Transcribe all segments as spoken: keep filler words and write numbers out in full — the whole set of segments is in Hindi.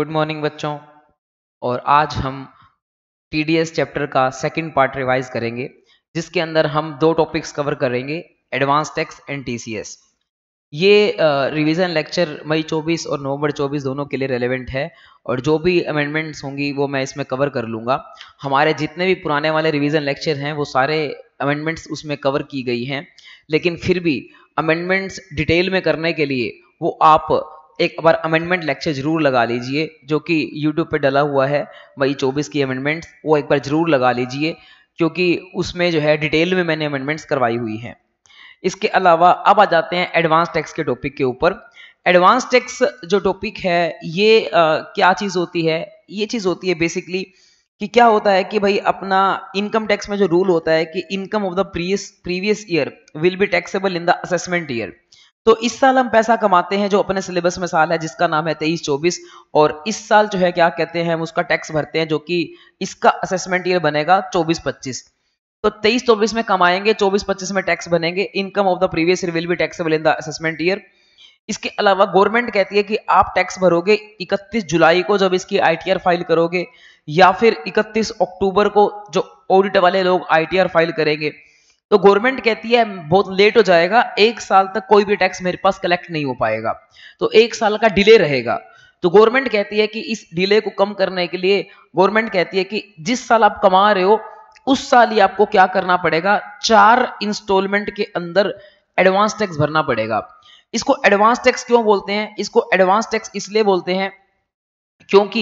गुड मॉर्निंग बच्चों, और आज हम टीडीएस चैप्टर का सेकंड पार्ट रिवाइज करेंगे, जिसके अंदर हम दो टॉपिक्स कवर करेंगे, एडवांस टैक्स एंड टीसीएस। ये रिवीजन लेक्चर मई चौबीस और नवंबर चौबीस दोनों के लिए रेलेवेंट है, और जो भी अमेंडमेंट्स होंगी वो मैं इसमें कवर कर लूँगा। हमारे जितने भी पुराने वाले रिवीजन लेक्चर हैं वो सारे अमेंडमेंट्स उसमें कवर की गई हैं, लेकिन फिर भी अमेंडमेंट्स डिटेल में करने के लिए वो आप एक बार अमेंडमेंट लेक्चर जरूर लगा लीजिए, जो कि YouTube पे डला हुआ है, वही चौबीस की अमेंडमेंट्स, वो एक बार जरूर लगा लीजिए, क्योंकि उसमें जो है डिटेल में मैंने अमेंडमेंट्स करवाई हुई हैं। इसके अलावा अब आ जाते हैं एडवांस टैक्स के टॉपिक के ऊपर। एडवांस टैक्स जो टॉपिक है ये आ, क्या चीज़ होती है? ये चीज़ होती है बेसिकली कि क्या होता है कि भाई अपना इनकम टैक्स में जो रूल होता है कि income of the previous previous year will be taxable in the assessment year. तो इस साल हम पैसा कमाते हैं, जो अपने सिलेबस में साल है जिसका नाम है तेईस चौबीस, और इस साल जो है क्या कहते हैं हम उसका टैक्स भरते हैं, जो कि इसका असेसमेंट ईयर बनेगा चौबीस पच्चीस। तो तेईस चौबीस में कमाएंगे, चौबीस पच्चीस में टैक्स बनेंगे। Income of the previous year will be taxable in the assessment year. इसके अलावा गवर्नमेंट कहती है कि आप टैक्स भरोगे इकतीस जुलाई को, जब इसकी आईटीआर फाइल करोगे, या फिर इकतीस अक्टूबर को जो ऑडिट वाले लोग आईटीआर फाइल करेंगे। तो गवर्नमेंट कहती है बहुत लेट हो जाएगा, एक साल तक कोई भी टैक्स मेरे पास कलेक्ट नहीं हो पाएगा, तो एक साल का डिले रहेगा। तो गवर्नमेंट कहती है कि इस डिले को कम करने के लिए गवर्नमेंट कहती है कि जिस साल आप कमा रहे हो उस साल ही आपको क्या करना पड़ेगा, चार इंस्टॉलमेंट के अंदर एडवांस टैक्स भरना पड़ेगा। इसको एडवांस टैक्स क्यों बोलते हैं? इसको एडवांस टैक्स इसलिए बोलते हैं क्योंकि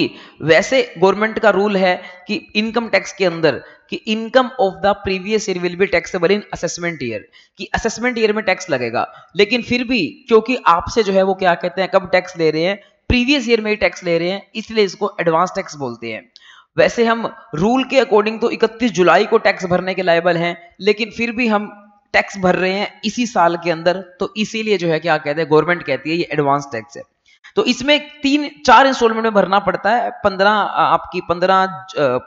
वैसे गवर्नमेंट का रूल है कि इनकम टैक्स के अंदर कि income of the previous year will be taxable in assessment year, कि असेसमेंट ईयर में टैक्स लगेगा, लेकिन फिर भी क्योंकि आपसे जो है वो क्या कहते हैं कब टैक्स ले रहे हैं, प्रीवियस ईयर में ही टैक्स ले रहे हैं, इसलिए इसको एडवांस टैक्स बोलते हैं। वैसे हम रूल के अकॉर्डिंग तो इकतीस जुलाई को टैक्स भरने के लायबल हैं, लेकिन फिर भी हम टैक्स भर रहे हैं इसी साल के अंदर, तो इसीलिए जो है क्या कहते हैं गवर्नमेंट कहती है ये एडवांस टैक्स है। तो इसमें तीन चार इंस्टॉलमेंट में भरना पड़ता है। पंद्रह आपकी पंद्रह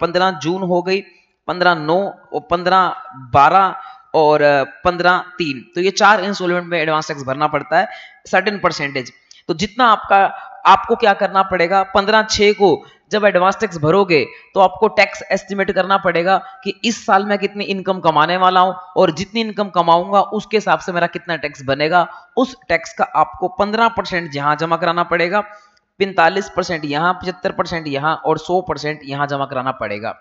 पंद्रह जून हो गई, पंद्रह नौ और पंद्रह बारह और पंद्रह तीन, तो ये चार इंस्टॉलमेंट में एडवांस टैक्स भरना पड़ता है सर्टेन परसेंटेज। तो जितना आपका आपको क्या करना पड़ेगा, पंद्रह छः को जब एडवांस टैक्स भरोगे तो आपको टैक्स एस्टिमेट करना पड़ेगा कि इस साल मैं कितनी इनकम कमाने वाला हूं, और जितनी इनकम कमाऊंगा उसके हिसाब से मेरा कितना टैक्स बनेगा। उस टैक्स का आपको पंद्रह परसेंट यहां जमा कराना पड़ेगा, पैंतालीस परसेंट यहाँ, पचहत्तर परसेंट यहाँ, और सौ परसेंट यहाँ जमा कराना पड़ेगा।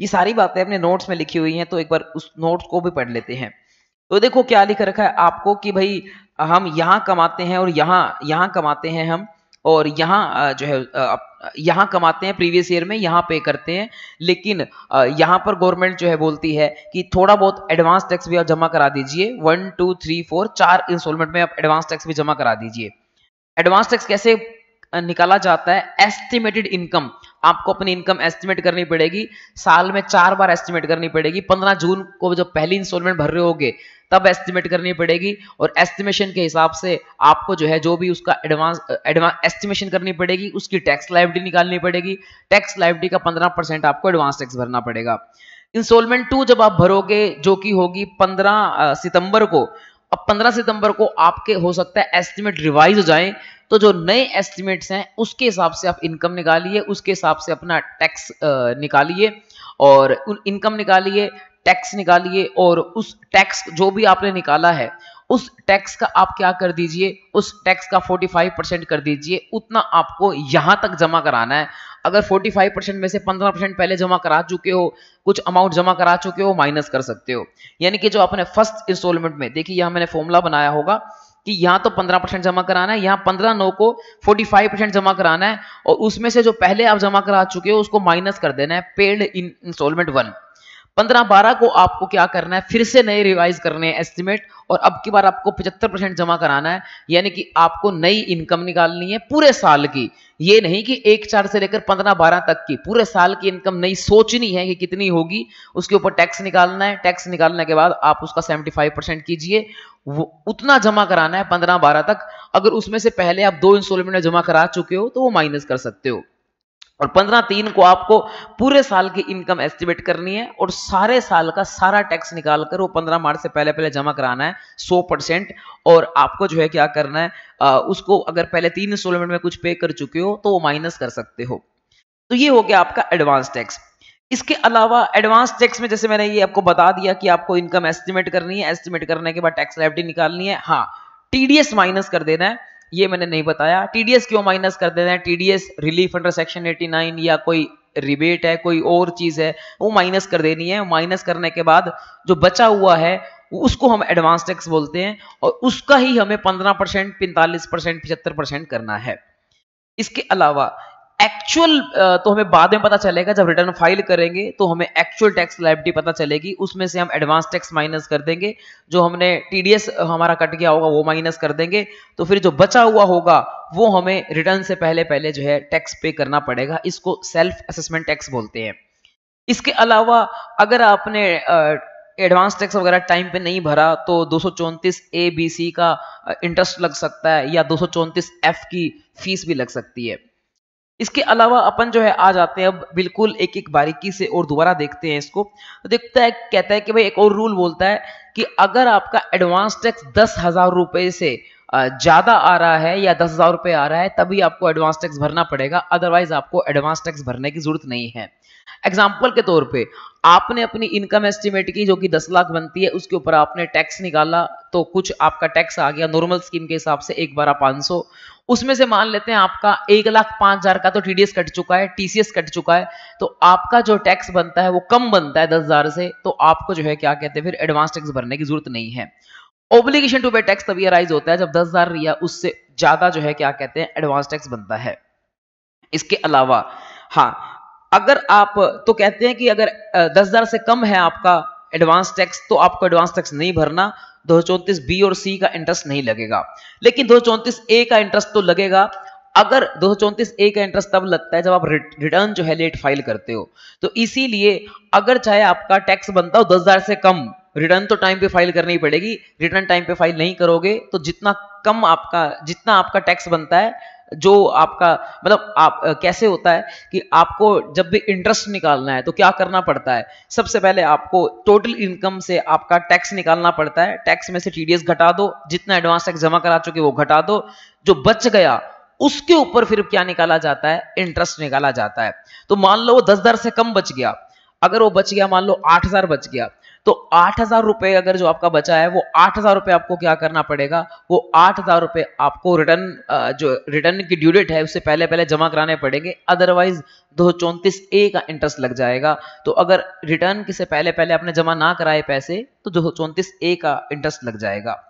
ये सारी बातें अपने नोट्स में लिखी हुई हैं, तो एक बार उस नोट्स को भी पढ़ लेते हैं। तो देखो क्या लिख रखा है आपको कि भाई हम यहाँ कमाते हैं और यहाँ यहाँ कमाते हैं हम, और यहाँ जो है यहाँ कमाते हैं प्रीवियस ईयर में, यहाँ पे करते हैं, लेकिन यहाँ पर गवर्नमेंट जो है बोलती है कि थोड़ा बहुत एडवांस टैक्स भी आप जमा करा दीजिए। वन टू थ्री फोर चार इंस्टॉलमेंट में आप एडवांस टैक्स भी जमा करा दीजिए। एडवांस टैक्स कैसे निकाला जाता है? एस्टिमेटेड इनकम, आपको अपनी इनकम एस्टिमेट करनी पड़ेगी, साल में चार बार एस्टिमेट करनी पड़ेगी। पंद्रह जून को जब पहली इंस्टॉलमेंट भर रहे होगे तब एस्टिमेट करनी पड़ेगी, और एस्टिमेशन के हिसाब से आपको जो है जो भी उसका एडवांस एडवांस एस्टिमेशन करनी पड़ेगी, उसकी टैक्स लायबिलिटी निकालनी पड़ेगी। टैक्स लायबिलिटी का पंद्रह परसेंट आपको एडवांस टैक्स भरना पड़ेगा। इंस्टॉलमेंट टू जब आप भरोगे, जो कि होगी पंद्रह सितंबर को, अब पंद्रह सितंबर को आपके हो सकता है एस्टिमेट रिवाइज हो जाए, तो जो नए एस्टिमेट्स हैं उसके हिसाब से आप इनकम निकालिए, उसके हिसाब से अपना टैक्स निकालिए, और उन इनकम निकालिए, टैक्स निकालिए, और उस टैक्स जो भी आपने निकाला है उस टैक्स का आप क्या कर दीजिए, उस टैक्स का पैंतालीस परसेंट कर दीजिए। उतना आपको यहाँ तक जमा कराना है। अगर पैंतालीस परसेंट में से पंद्रह परसेंट पहले जमा करा चुके हो, कुछ अमाउंट जमा करा चुके हो, माइनस कर सकते हो। यानी कि जो आपने फर्स्ट इंस्टॉलमेंट में, देखिए यहाँ मैंने फॉर्मूला बनाया होगा कि यहाँ तो पंद्रह परसेंट जमा कराना है, यहाँ पंद्रह नौ को पैंतालीस परसेंट जमा कराना है, और उसमें से जो पहले आप जमा करा चुके हो उसको माइनस कर देना है, पेड इन इंस्टॉलमेंट वन। पंद्रह बारह को आपको क्या करना है, फिर से नए रिवाइज करने हैं एस्टिमेट, और अब की बार आपको पचहत्तर परसेंट जमा कराना है, यानी कि आपको नई इनकम निकालनी है पूरे साल की, ये नहीं कि एक चार से लेकर पंद्रह बारह तक की, पूरे साल की इनकम नई सोचनी है कि कितनी होगी, उसके ऊपर टैक्स निकालना है। टैक्स निकालने के बाद आप उसका पचहत्तर परसेंट कीजिए, वो उतना जमा कराना है पंद्रह बारह तक। अगर उसमें से पहले आप दो इंस्टॉलमेंट में जमा करा चुके हो तो वो माइनस कर सकते हो। और पंद्रह तीन को आपको पूरे साल की इनकम एस्टिमेट करनी है और सारे साल का सारा टैक्स निकाल कर वो पंद्रह मार्च से पहले पहले जमा कराना है सौ परसेंट। और आपको जो है क्या करना है आ, उसको अगर पहले तीन इंस्टॉलमेंट में कुछ पे कर चुके हो तो वो माइनस कर सकते हो। तो ये हो गया आपका एडवांस टैक्स। इसके अलावा एडवांस टैक्स में जैसे मैंने ये आपको बता दिया कि आपको इनकम एस्टिमेट करनी है, एस्टिमेट करने के बाद टैक्स लायबिलिटी निकालनी है। हाँ, टीडीएस माइनस कर देना है, ये मैंने नहीं बताया टीडीएस क्यों माइनस कर देना है। TDS relief under section eighty nine या कोई रिबेट है, कोई और चीज है, वो माइनस कर देनी है। माइनस करने के बाद जो बचा हुआ है उसको हम एडवांस टैक्स बोलते हैं और उसका ही हमें पंद्रह परसेंट, पैंतालीस परसेंट, पचहत्तर परसेंट करना है। इसके अलावा एक्चुअल तो हमें बाद में पता चलेगा, जब रिटर्न फाइल करेंगे तो हमें एक्चुअल टैक्स लायबिलिटी पता चलेगी, उसमें से हम एडवांस टैक्स माइनस कर देंगे, जो हमने टीडीएस हमारा कट गया होगा वो माइनस कर देंगे, तो फिर जो बचा हुआ होगा वो हमें रिटर्न से पहले पहले जो है टैक्स पे करना पड़ेगा। इसको सेल्फ असेसमेंट टैक्स बोलते हैं। इसके अलावा अगर आपने एडवांस टैक्स वगैरह टाइम पे नहीं भरा तो दो सौ चौंतीस ए बी सी का इंटरेस्ट लग सकता है या दो सौ चौंतीस एफ की फीस भी लग सकती है। इसके अलावा अपन जो है आ जाते हैं अब बिल्कुल एक एक बारीकी से और दोबारा देखते हैं इसको। देखता है कहता है कि भाई एक और रूल बोलता है कि अगर आपका एडवांस टैक्स दस हजार रुपये से ज़्यादा आ रहा है या दस हजार रुपये आ रहा है तभी आपको एडवांस टैक्स भरना पड़ेगा, अदरवाइज आपको एडवांस टैक्स भरने की जरूरत नहीं है। एग्जाम्पल के तौर पे आपने अपनी इनकम एस्टिमेट की जो कि दस लाख बनती है, उसके ऊपर आपने टैक्स निकाला तो कुछ आपका टैक्स आ गया नॉर्मल स्कीम के हिसाब से एक बारह पाँच सौ, उसमें से मान लेते हैं आपका एक लाख पाँच हजार का तो टीडीएस कट चुका है, टीसीएस कट चुका है, तो आपका जो टैक्स बनता है वो कम बनता है दस हजार से, तो आपको जो है क्या कहते हैं फिर एडवांस टैक्स भरने की जरूरत नहीं है। ऑब्लिगेशन टू पे टैक्स तभी अराइज होता है जब दस हजार या उससे ज्यादा जो है क्या कहते हैं एडवांस टैक्स बनता है। इसके अलावा हाँ, अगर आप तो कहते हैं कि अगर दस हजार से कम है आपका एडवांस टैक्स तो आपको एडवांस टैक्स नहीं भरना, दो सौ चौंतीस बी और सी का इंटरेस्ट नहीं लगेगा, लेकिन दो सौ चौंतीस ए का इंटरेस्ट तो लगेगा। अगर दो सौ चौंतीस ए का इंटरेस्ट तब लगता है जब आप रिटर्न जो है लेट फाइल करते हो, तो इसीलिए अगर चाहे आपका टैक्स बनता हो दस हजार से कम, रिटर्न तो टाइम पे फाइल करनी पड़ेगी, रिटर्न टाइम पे फाइल नहीं करोगे तो जितना कम आपका जितना आपका टैक्स बनता है जो आपका मतलब आप कैसे होता है कि आपको जब भी इंटरेस्ट निकालना है तो क्या करना पड़ता है, सबसे पहले आपको टोटल इनकम से आपका टैक्स निकालना पड़ता है, टैक्स में से टीडीएस घटा दो, जितना एडवांस टैक्स जमा करा चुके वो घटा दो, जो बच गया उसके ऊपर फिर क्या निकाला जाता है, इंटरेस्ट निकाला जाता है। तो मान लो वो दस हजार से कम बच गया, अगर वो बच गया मान लो आठ हजार बच गया तो आठ हजार रुपये अगर जो आपका बचा है वो आठ हजार रुपये आपको क्या करना पड़ेगा, वो आठ हजार रुपये आपको रिटर्न जो रिटर्न की ड्यू डेट है उससे पहले पहले जमा कराने पड़ेंगे, अदरवाइज दो सौ चौंतीस ए का इंटरेस्ट लग जाएगा। तो अगर रिटर्न से पहले पहले आपने जमा ना कराए पैसे तो दो सौ चौंतीस ए का इंटरेस्ट लग जाएगा।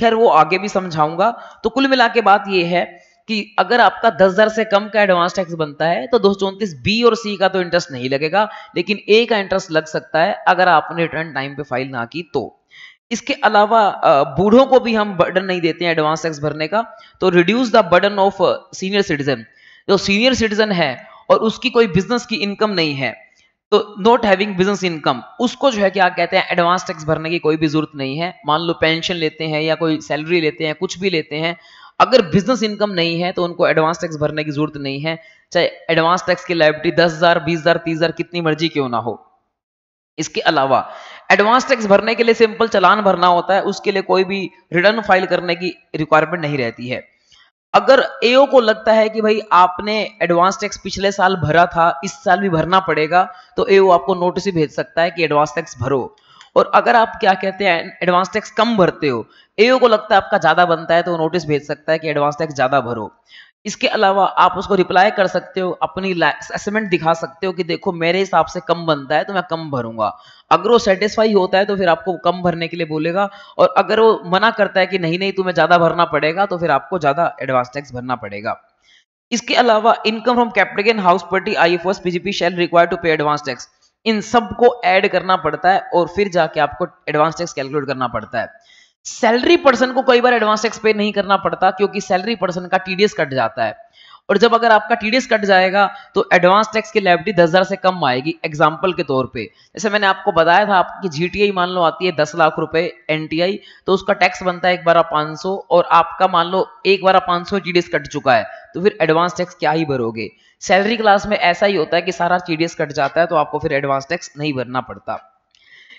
खैर वो आगे भी समझाऊंगा। तो कुल मिला के बात ये है कि अगर आपका दस हजार से कम का एडवांस टैक्स बनता है तो दो सौ चौंतीस बी और सी का तो इंटरेस्ट नहीं लगेगा, लेकिन ए का इंटरेस्ट लग सकता है अगर आपने रिटर्न टाइम पे फाइल ना की तो। इसके अलावा बूढ़ों को भी हम बर्डन नहीं देते हैं एडवांस टैक्स भरने का। तो reduce the burden of senior citizen, जो सीनियर सिटीजन है और उसकी कोई बिजनेस की इनकम नहीं है तो नॉट हैविंग बिजनेस इनकम, उसको जो है क्या कहते हैं एडवांस टैक्स भरने की कोई भी जरूरत नहीं है। मान लो पेंशन लेते हैं या कोई सैलरी लेते हैं, कुछ भी लेते हैं, अगर बिजनेस इनकम नहीं है तो उनको एडवांस टैक्स भरने की जरूरत नहीं है, चाहे एडवांस टैक्स की लायबिलिटी दस हजार बीस हजार तीस हजार कितनी मर्जी क्यों ना हो। इसके अलावा एडवांस टैक्स भरने के लिए सिंपल चालान भरना होता है, उसके लिए कोई भी रिटर्न फाइल करने की रिक्वायरमेंट नहीं रहती है। अगर एओ को लगता है कि भाई आपने एडवांस टैक्स पिछले साल भरा था, इस साल भी भरना पड़ेगा, तो एओ आपको नोटिस ही भेज सकता है कि एडवांस टैक्स भरो। और अगर आप क्या कहते हैं एडवांस टैक्स कम भरते हो, एओ को लगता है आपका ज्यादा बनता है तो नोटिस भेज सकता है कि एडवांस टैक्स ज्यादा भरो। इसके अलावा आप उसको रिप्लाई कर सकते हो, अपनी असेसमेंट दिखा सकते हो कि देखो मेरे हिसाब से कम बनता है तो मैं कम भरूंगा। अगर वो सेटिस्फाई होता है तो फिर आपको कम भरने के लिए बोलेगा, और अगर वो मना करता है कि नहीं नहीं तुम्हें ज्यादा भरना पड़ेगा तो फिर आपको ज्यादा एडवांस टैक्स भरना पड़ेगा। इसके अलावा income from capital gain, house property, IFOS, PGP shall require to pay advance tax, इन सब को ऐड करना पड़ता है और फिर जाके आपको एडवांस टैक्स कैलकुलेट करना पड़ता है। सैलरी पर्सन को कई बार एडवांस टैक्स पे नहीं करना पड़ता क्योंकि सैलरी पर्सन का टीडीएस कट जाता है, और जब अगर आपका टीडीएस कट जाएगा तो एडवांस टैक्स की लायबिलिटी दस हजार से कम आएगी। एग्जाम्पल के तौर पे जैसे मैंने आपको बताया था, आपकी जीटीआई मान लो आती है दस लाख रुपए एनटीआई, तो उसका टैक्स बनता है एक बारह पांच सौ, और आपका मान लो एक बारह पांच सौ टीडीएस कट चुका है तो फिर एडवांस टैक्स क्या ही भरोगे। सैलरी क्लास में ऐसा ही होता है कि सारा टीडीएस कट जाता है, तो आपको फिर एडवांस टैक्स नहीं भरना पड़ता।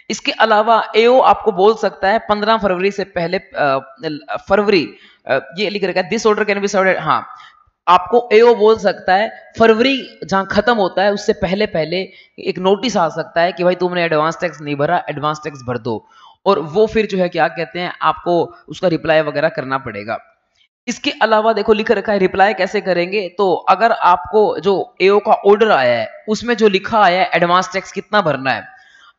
इसके अलावा एओ आपको बोल सकता है पंद्रह फरवरी से पहले आ, फरवरी आ, ये लिख रखा है this order can be served. हाँ, आपको एओ बोल सकता है फरवरी जहां खत्म होता है उससे पहले पहले एक नोटिस आ सकता है कि भाई तुमने एडवांस टैक्स नहीं भरा, एडवांस टैक्स भर दो, और वो फिर जो है क्या कहते हैं आपको उसका रिप्लाई वगैरह करना पड़ेगा। इसके अलावा देखो लिख रखा है रिप्लाई कैसे करेंगे, तो अगर आपको जो एओ का ऑर्डर आया है उसमें जो लिखा आया है एडवांस टैक्स कितना भरना है,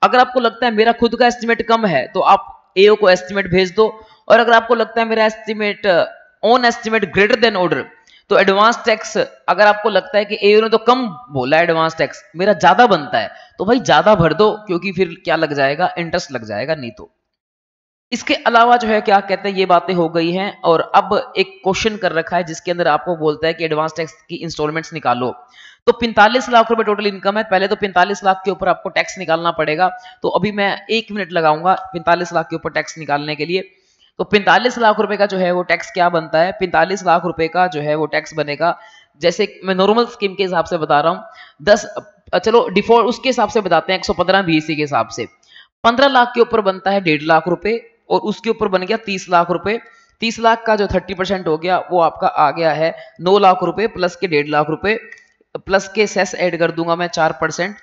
अगर आपको लगता है मेरा खुद का एस्टिमेट कम है तो आप एओ को एस्टिमेट भेज दो, और अगर आपको लगता है मेरा estimate on estimate greater than order तो एडवांस टैक्स, अगर आपको लगता है कि एओ ने तो कम बोला एडवांस टैक्स, मेरा ज्यादा बनता है तो भाई ज्यादा भर दो, क्योंकि फिर क्या लग जाएगा, इंटरेस्ट लग जाएगा नहीं तो। इसके अलावा जो है क्या कहते हैं ये बातें हो गई हैं, और अब एक क्वेश्चन कर रखा है जिसके अंदर आपको बोलता है कि एडवांस टैक्स की इंस्टॉलमेंट्स निकालो। तो पैंतालीस लाख रुपए टोटल इनकम है, पहले तो पैंतालीस लाख के ऊपर आपको टैक्स निकालना पड़ेगा। तो अभी मैं एक मिनट लगाऊंगा पैंतालीस लाख के ऊपर टैक्स निकालने के लिए। तो पैंतालीस लाख रुपए का जो है वो टैक्स क्या बनता है, पैंतालीस लाख रुपए का जो है वो टैक्स बनेगा, जैसे मैं नॉर्मल स्कीम के हिसाब से बता रहा हूँ, दस चलो डिफॉल्ट उसके हिसाब से बताते हैं, एक सौ पंद्रह बीसी के हिसाब से पंद्रह लाख के ऊपर बनता है डेढ़ लाख रुपए, और उसके ऊपर बन गया तीस लाख रुपए। तीस लाख का जो थर्टी परसेंट हो गया वो आपका आ गया है नौ लाख रुपए प्लस के डेढ़ लाख रुपए प्लस के सेस ऐड कर दूंगा मैं चार परसेंट,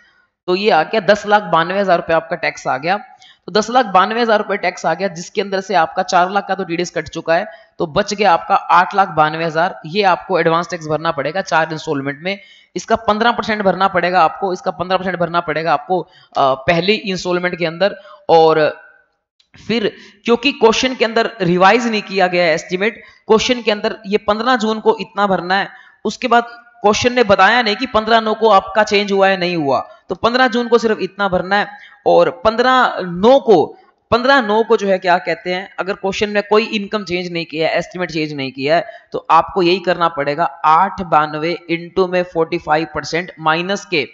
तो ये आ गया दस लाख बानवे हजार रुपये आपका टैक्स आ गया। तो दस लाख बानवे हजार रुपये टैक्स आ गया, जिसके अंदर से आपका चार लाख का तो टीडीएस कट चुका है, तो बच गया आपका आठ लाख बानवे हजार। ये आपको एडवांस टैक्स भरना पड़ेगा चार इंस्टॉलमेंट में। इसका पंद्रह परसेंट भरना पड़ेगा आपको, इसका पंद्रह परसेंट भरना पड़ेगा आपको पहली इंस्टॉलमेंट के अंदर। और फिर क्योंकि क्वेश्चन के अंदर रिवाइज नहीं किया गया है एस्टिमेट, क्वेश्चन के अंदर ये पंद्रह जून को इतना भरना है, उसके बाद क्वेश्चन ने बताया नहीं कि पंद्रह नौ को आपका चेंज हुआ है नहीं हुआ, तो पंद्रह जून को सिर्फ इतना भरना है। और पंद्रह नौ को पंद्रह नौ को जो है क्या कहते हैं अगर क्वेश्चन में कोई इनकम चेंज नहीं किया है, एस्टिमेट चेंज नहीं किया है, तो आपको यही करना पड़ेगा आठ बानवे इंटू में फोर्टी फाइव परसेंट माइनस के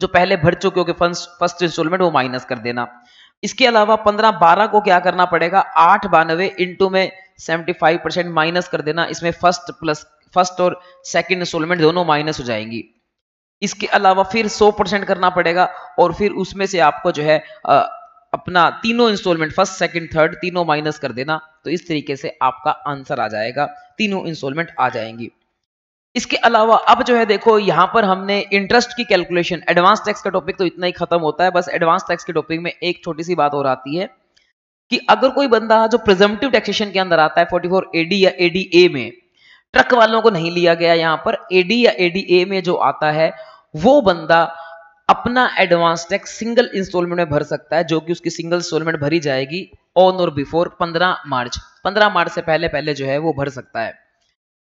जो पहले भर चुके हो फर्स्ट इंस्टॉलमेंट वो माइनस कर देना। इसके अलावा पंद्रह बारह को क्या करना पड़ेगा, आठ बानवे इंटू में सेवेंटी फाइव परसेंट माइनस कर देना, इसमें फर्स्ट प्लस फर्स्ट और सेकंड इंस्टॉलमेंट दोनों माइनस हो जाएंगी। इसके अलावा फिर सौ परसेंट करना पड़ेगा, और फिर उसमें से आपको जो है आ, अपना तीनों इंस्टॉलमेंट फर्स्ट सेकंड थर्ड तीनों माइनस कर देना। तो इस तरीके से आपका आंसर आ जाएगा, तीनों इंस्टॉलमेंट आ जाएंगी। इसके अलावा अब जो है देखो यहाँ पर हमने इंटरेस्ट की कैलकुलेशन, एडवांस टैक्स का टॉपिक तो इतना ही खत्म होता है। बस एडवांस टैक्स के टॉपिक में एक छोटी सी बात और आती है कि अगर कोई बंदा जो प्रिजम्पटिव टैक्सेशन के अंदर आता है चौवालीस एडी या एडीए में, ट्रक वालों को नहीं लिया गया यहाँ पर, एडी या एडीए में जो आता है वो बंदा अपना एडवांस टैक्स सिंगल इंस्टॉलमेंट में भर सकता है, जो कि उसकी सिंगल इंस्टॉलमेंट भरी जाएगी ऑन और बिफोर पंद्रह मार्च, पंद्रह मार्च से पहले पहले जो है वो भर सकता है।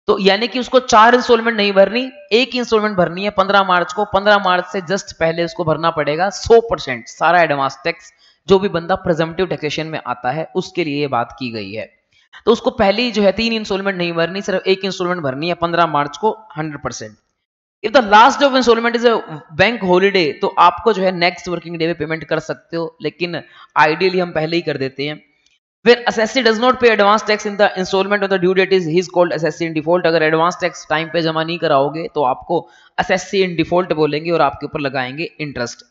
तो यानी कि उसको चार इंस्टॉलमेंट नहीं भरनी, एक इंस्टॉलमेंट भरनी है पंद्रह मार्च को, पंद्रह मार्च से जस्ट पहले उसको भरना पड़ेगा सौ परसेंट सारा एडवांस टैक्स, जो भी बंदा प्रिजम्पटिव टैक्सेशन में आता है उसके लिए ये बात की गई है। तो उसको पहली जो है तीन इंस्टॉलमेंट नहीं भरनी, सिर्फ एक इंस्टॉलमेंट भरनी है पंद्रह मार्च को hundred percent. If the last of installment is a bank holiday तो आपको जो है नेक्स्ट वर्किंग डे में पेमेंट कर सकते हो, लेकिन आइडियली हम पहले ही कर देते हैं। फिर assessee does not pay advance tax in the installment of the due date is his called assessee in default. अगर एडवांस टैक्स टाइम पे जमा नहीं कराओगे तो आपको असेसी इन डिफॉल्ट बोलेंगे और आपके ऊपर लगाएंगे इंटरेस्ट।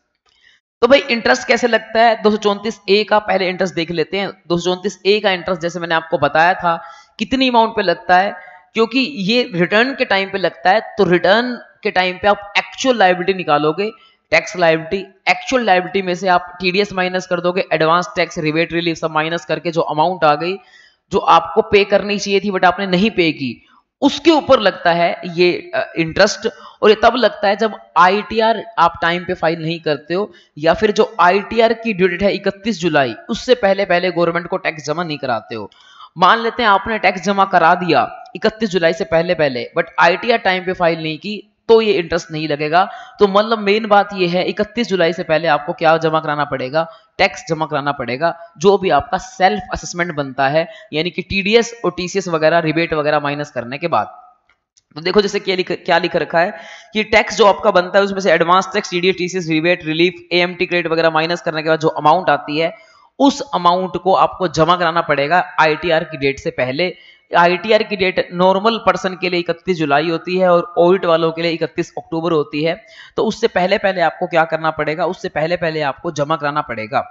तो भाई इंटरेस्ट कैसे लगता है, दो सौ चौंतीस ए का पहले इंटरेस्ट देख लेते हैं। दो सौ चौंतीस ए का इंटरेस्ट जैसे मैंने आपको बताया था कितनी अमाउंट पे लगता है, क्योंकि ये रिटर्न के टाइम पे लगता है, तो रिटर्न के टाइम पे आप एक्चुअल लायबिलिटी निकालोगे, टैक्स लायबिलिटी, एक्चुअल लायबिलिटी में से आप टीडीएस माइनस कर दोगे, एडवांस टैक्स रिबेट रिलीफ सब माइनस करके जो अमाउंट आ गई जो आपको पे करनी चाहिए थी बट आपने नहीं पे की, उसके ऊपर लगता है ये इंटरेस्ट। और ये तब लगता है जब आईटीआर आप टाइम पे फाइल नहीं करते हो, या फिर जो आईटीआर की ड्यू डेट है इकतीस जुलाई उससे पहले पहले गवर्नमेंट को टैक्स जमा नहीं कराते हो। मान लेते हैं आपने टैक्स जमा करा दिया इकतीस जुलाई से पहले पहले बट आईटीआर टाइम पे फाइल नहीं की, तो ये इंटरेस्ट नहीं लगेगा। तो मतलब मेन बात ये है इकतीस जुलाई से पहले आपको क्या जमा कराना पड़ेगा, टैक्स जमा कराना पड़ेगा, जो भी आपका सेल्फ असेसमेंट बनता है, यानी कि टीडीएस और टीसीएस वगैरह रिबेट वगैरह माइनस करने के बाद। तो देखो जैसे क्या लिख क्या लिख रखा है कि टैक्स जो आपका बनता है उसमें से advance tax TDS TCS rebate relief AMT credit वगैरह माइनस करने के बाद जो अमाउंट आती है उस अमाउंट को आपको जमा कराना पड़ेगा आईटीआर की डेट से पहले, आईटीआर की डेट नॉर्मल पर्सन के लिए इकतीस जुलाई होती है और ऑडिट वालों के लिए इकतीस अक्टूबर होती है। तो उससे पहले पहले आपको क्या करना पड़ेगा, उससे पहले पहले आपको जमा कराना पड़ेगा।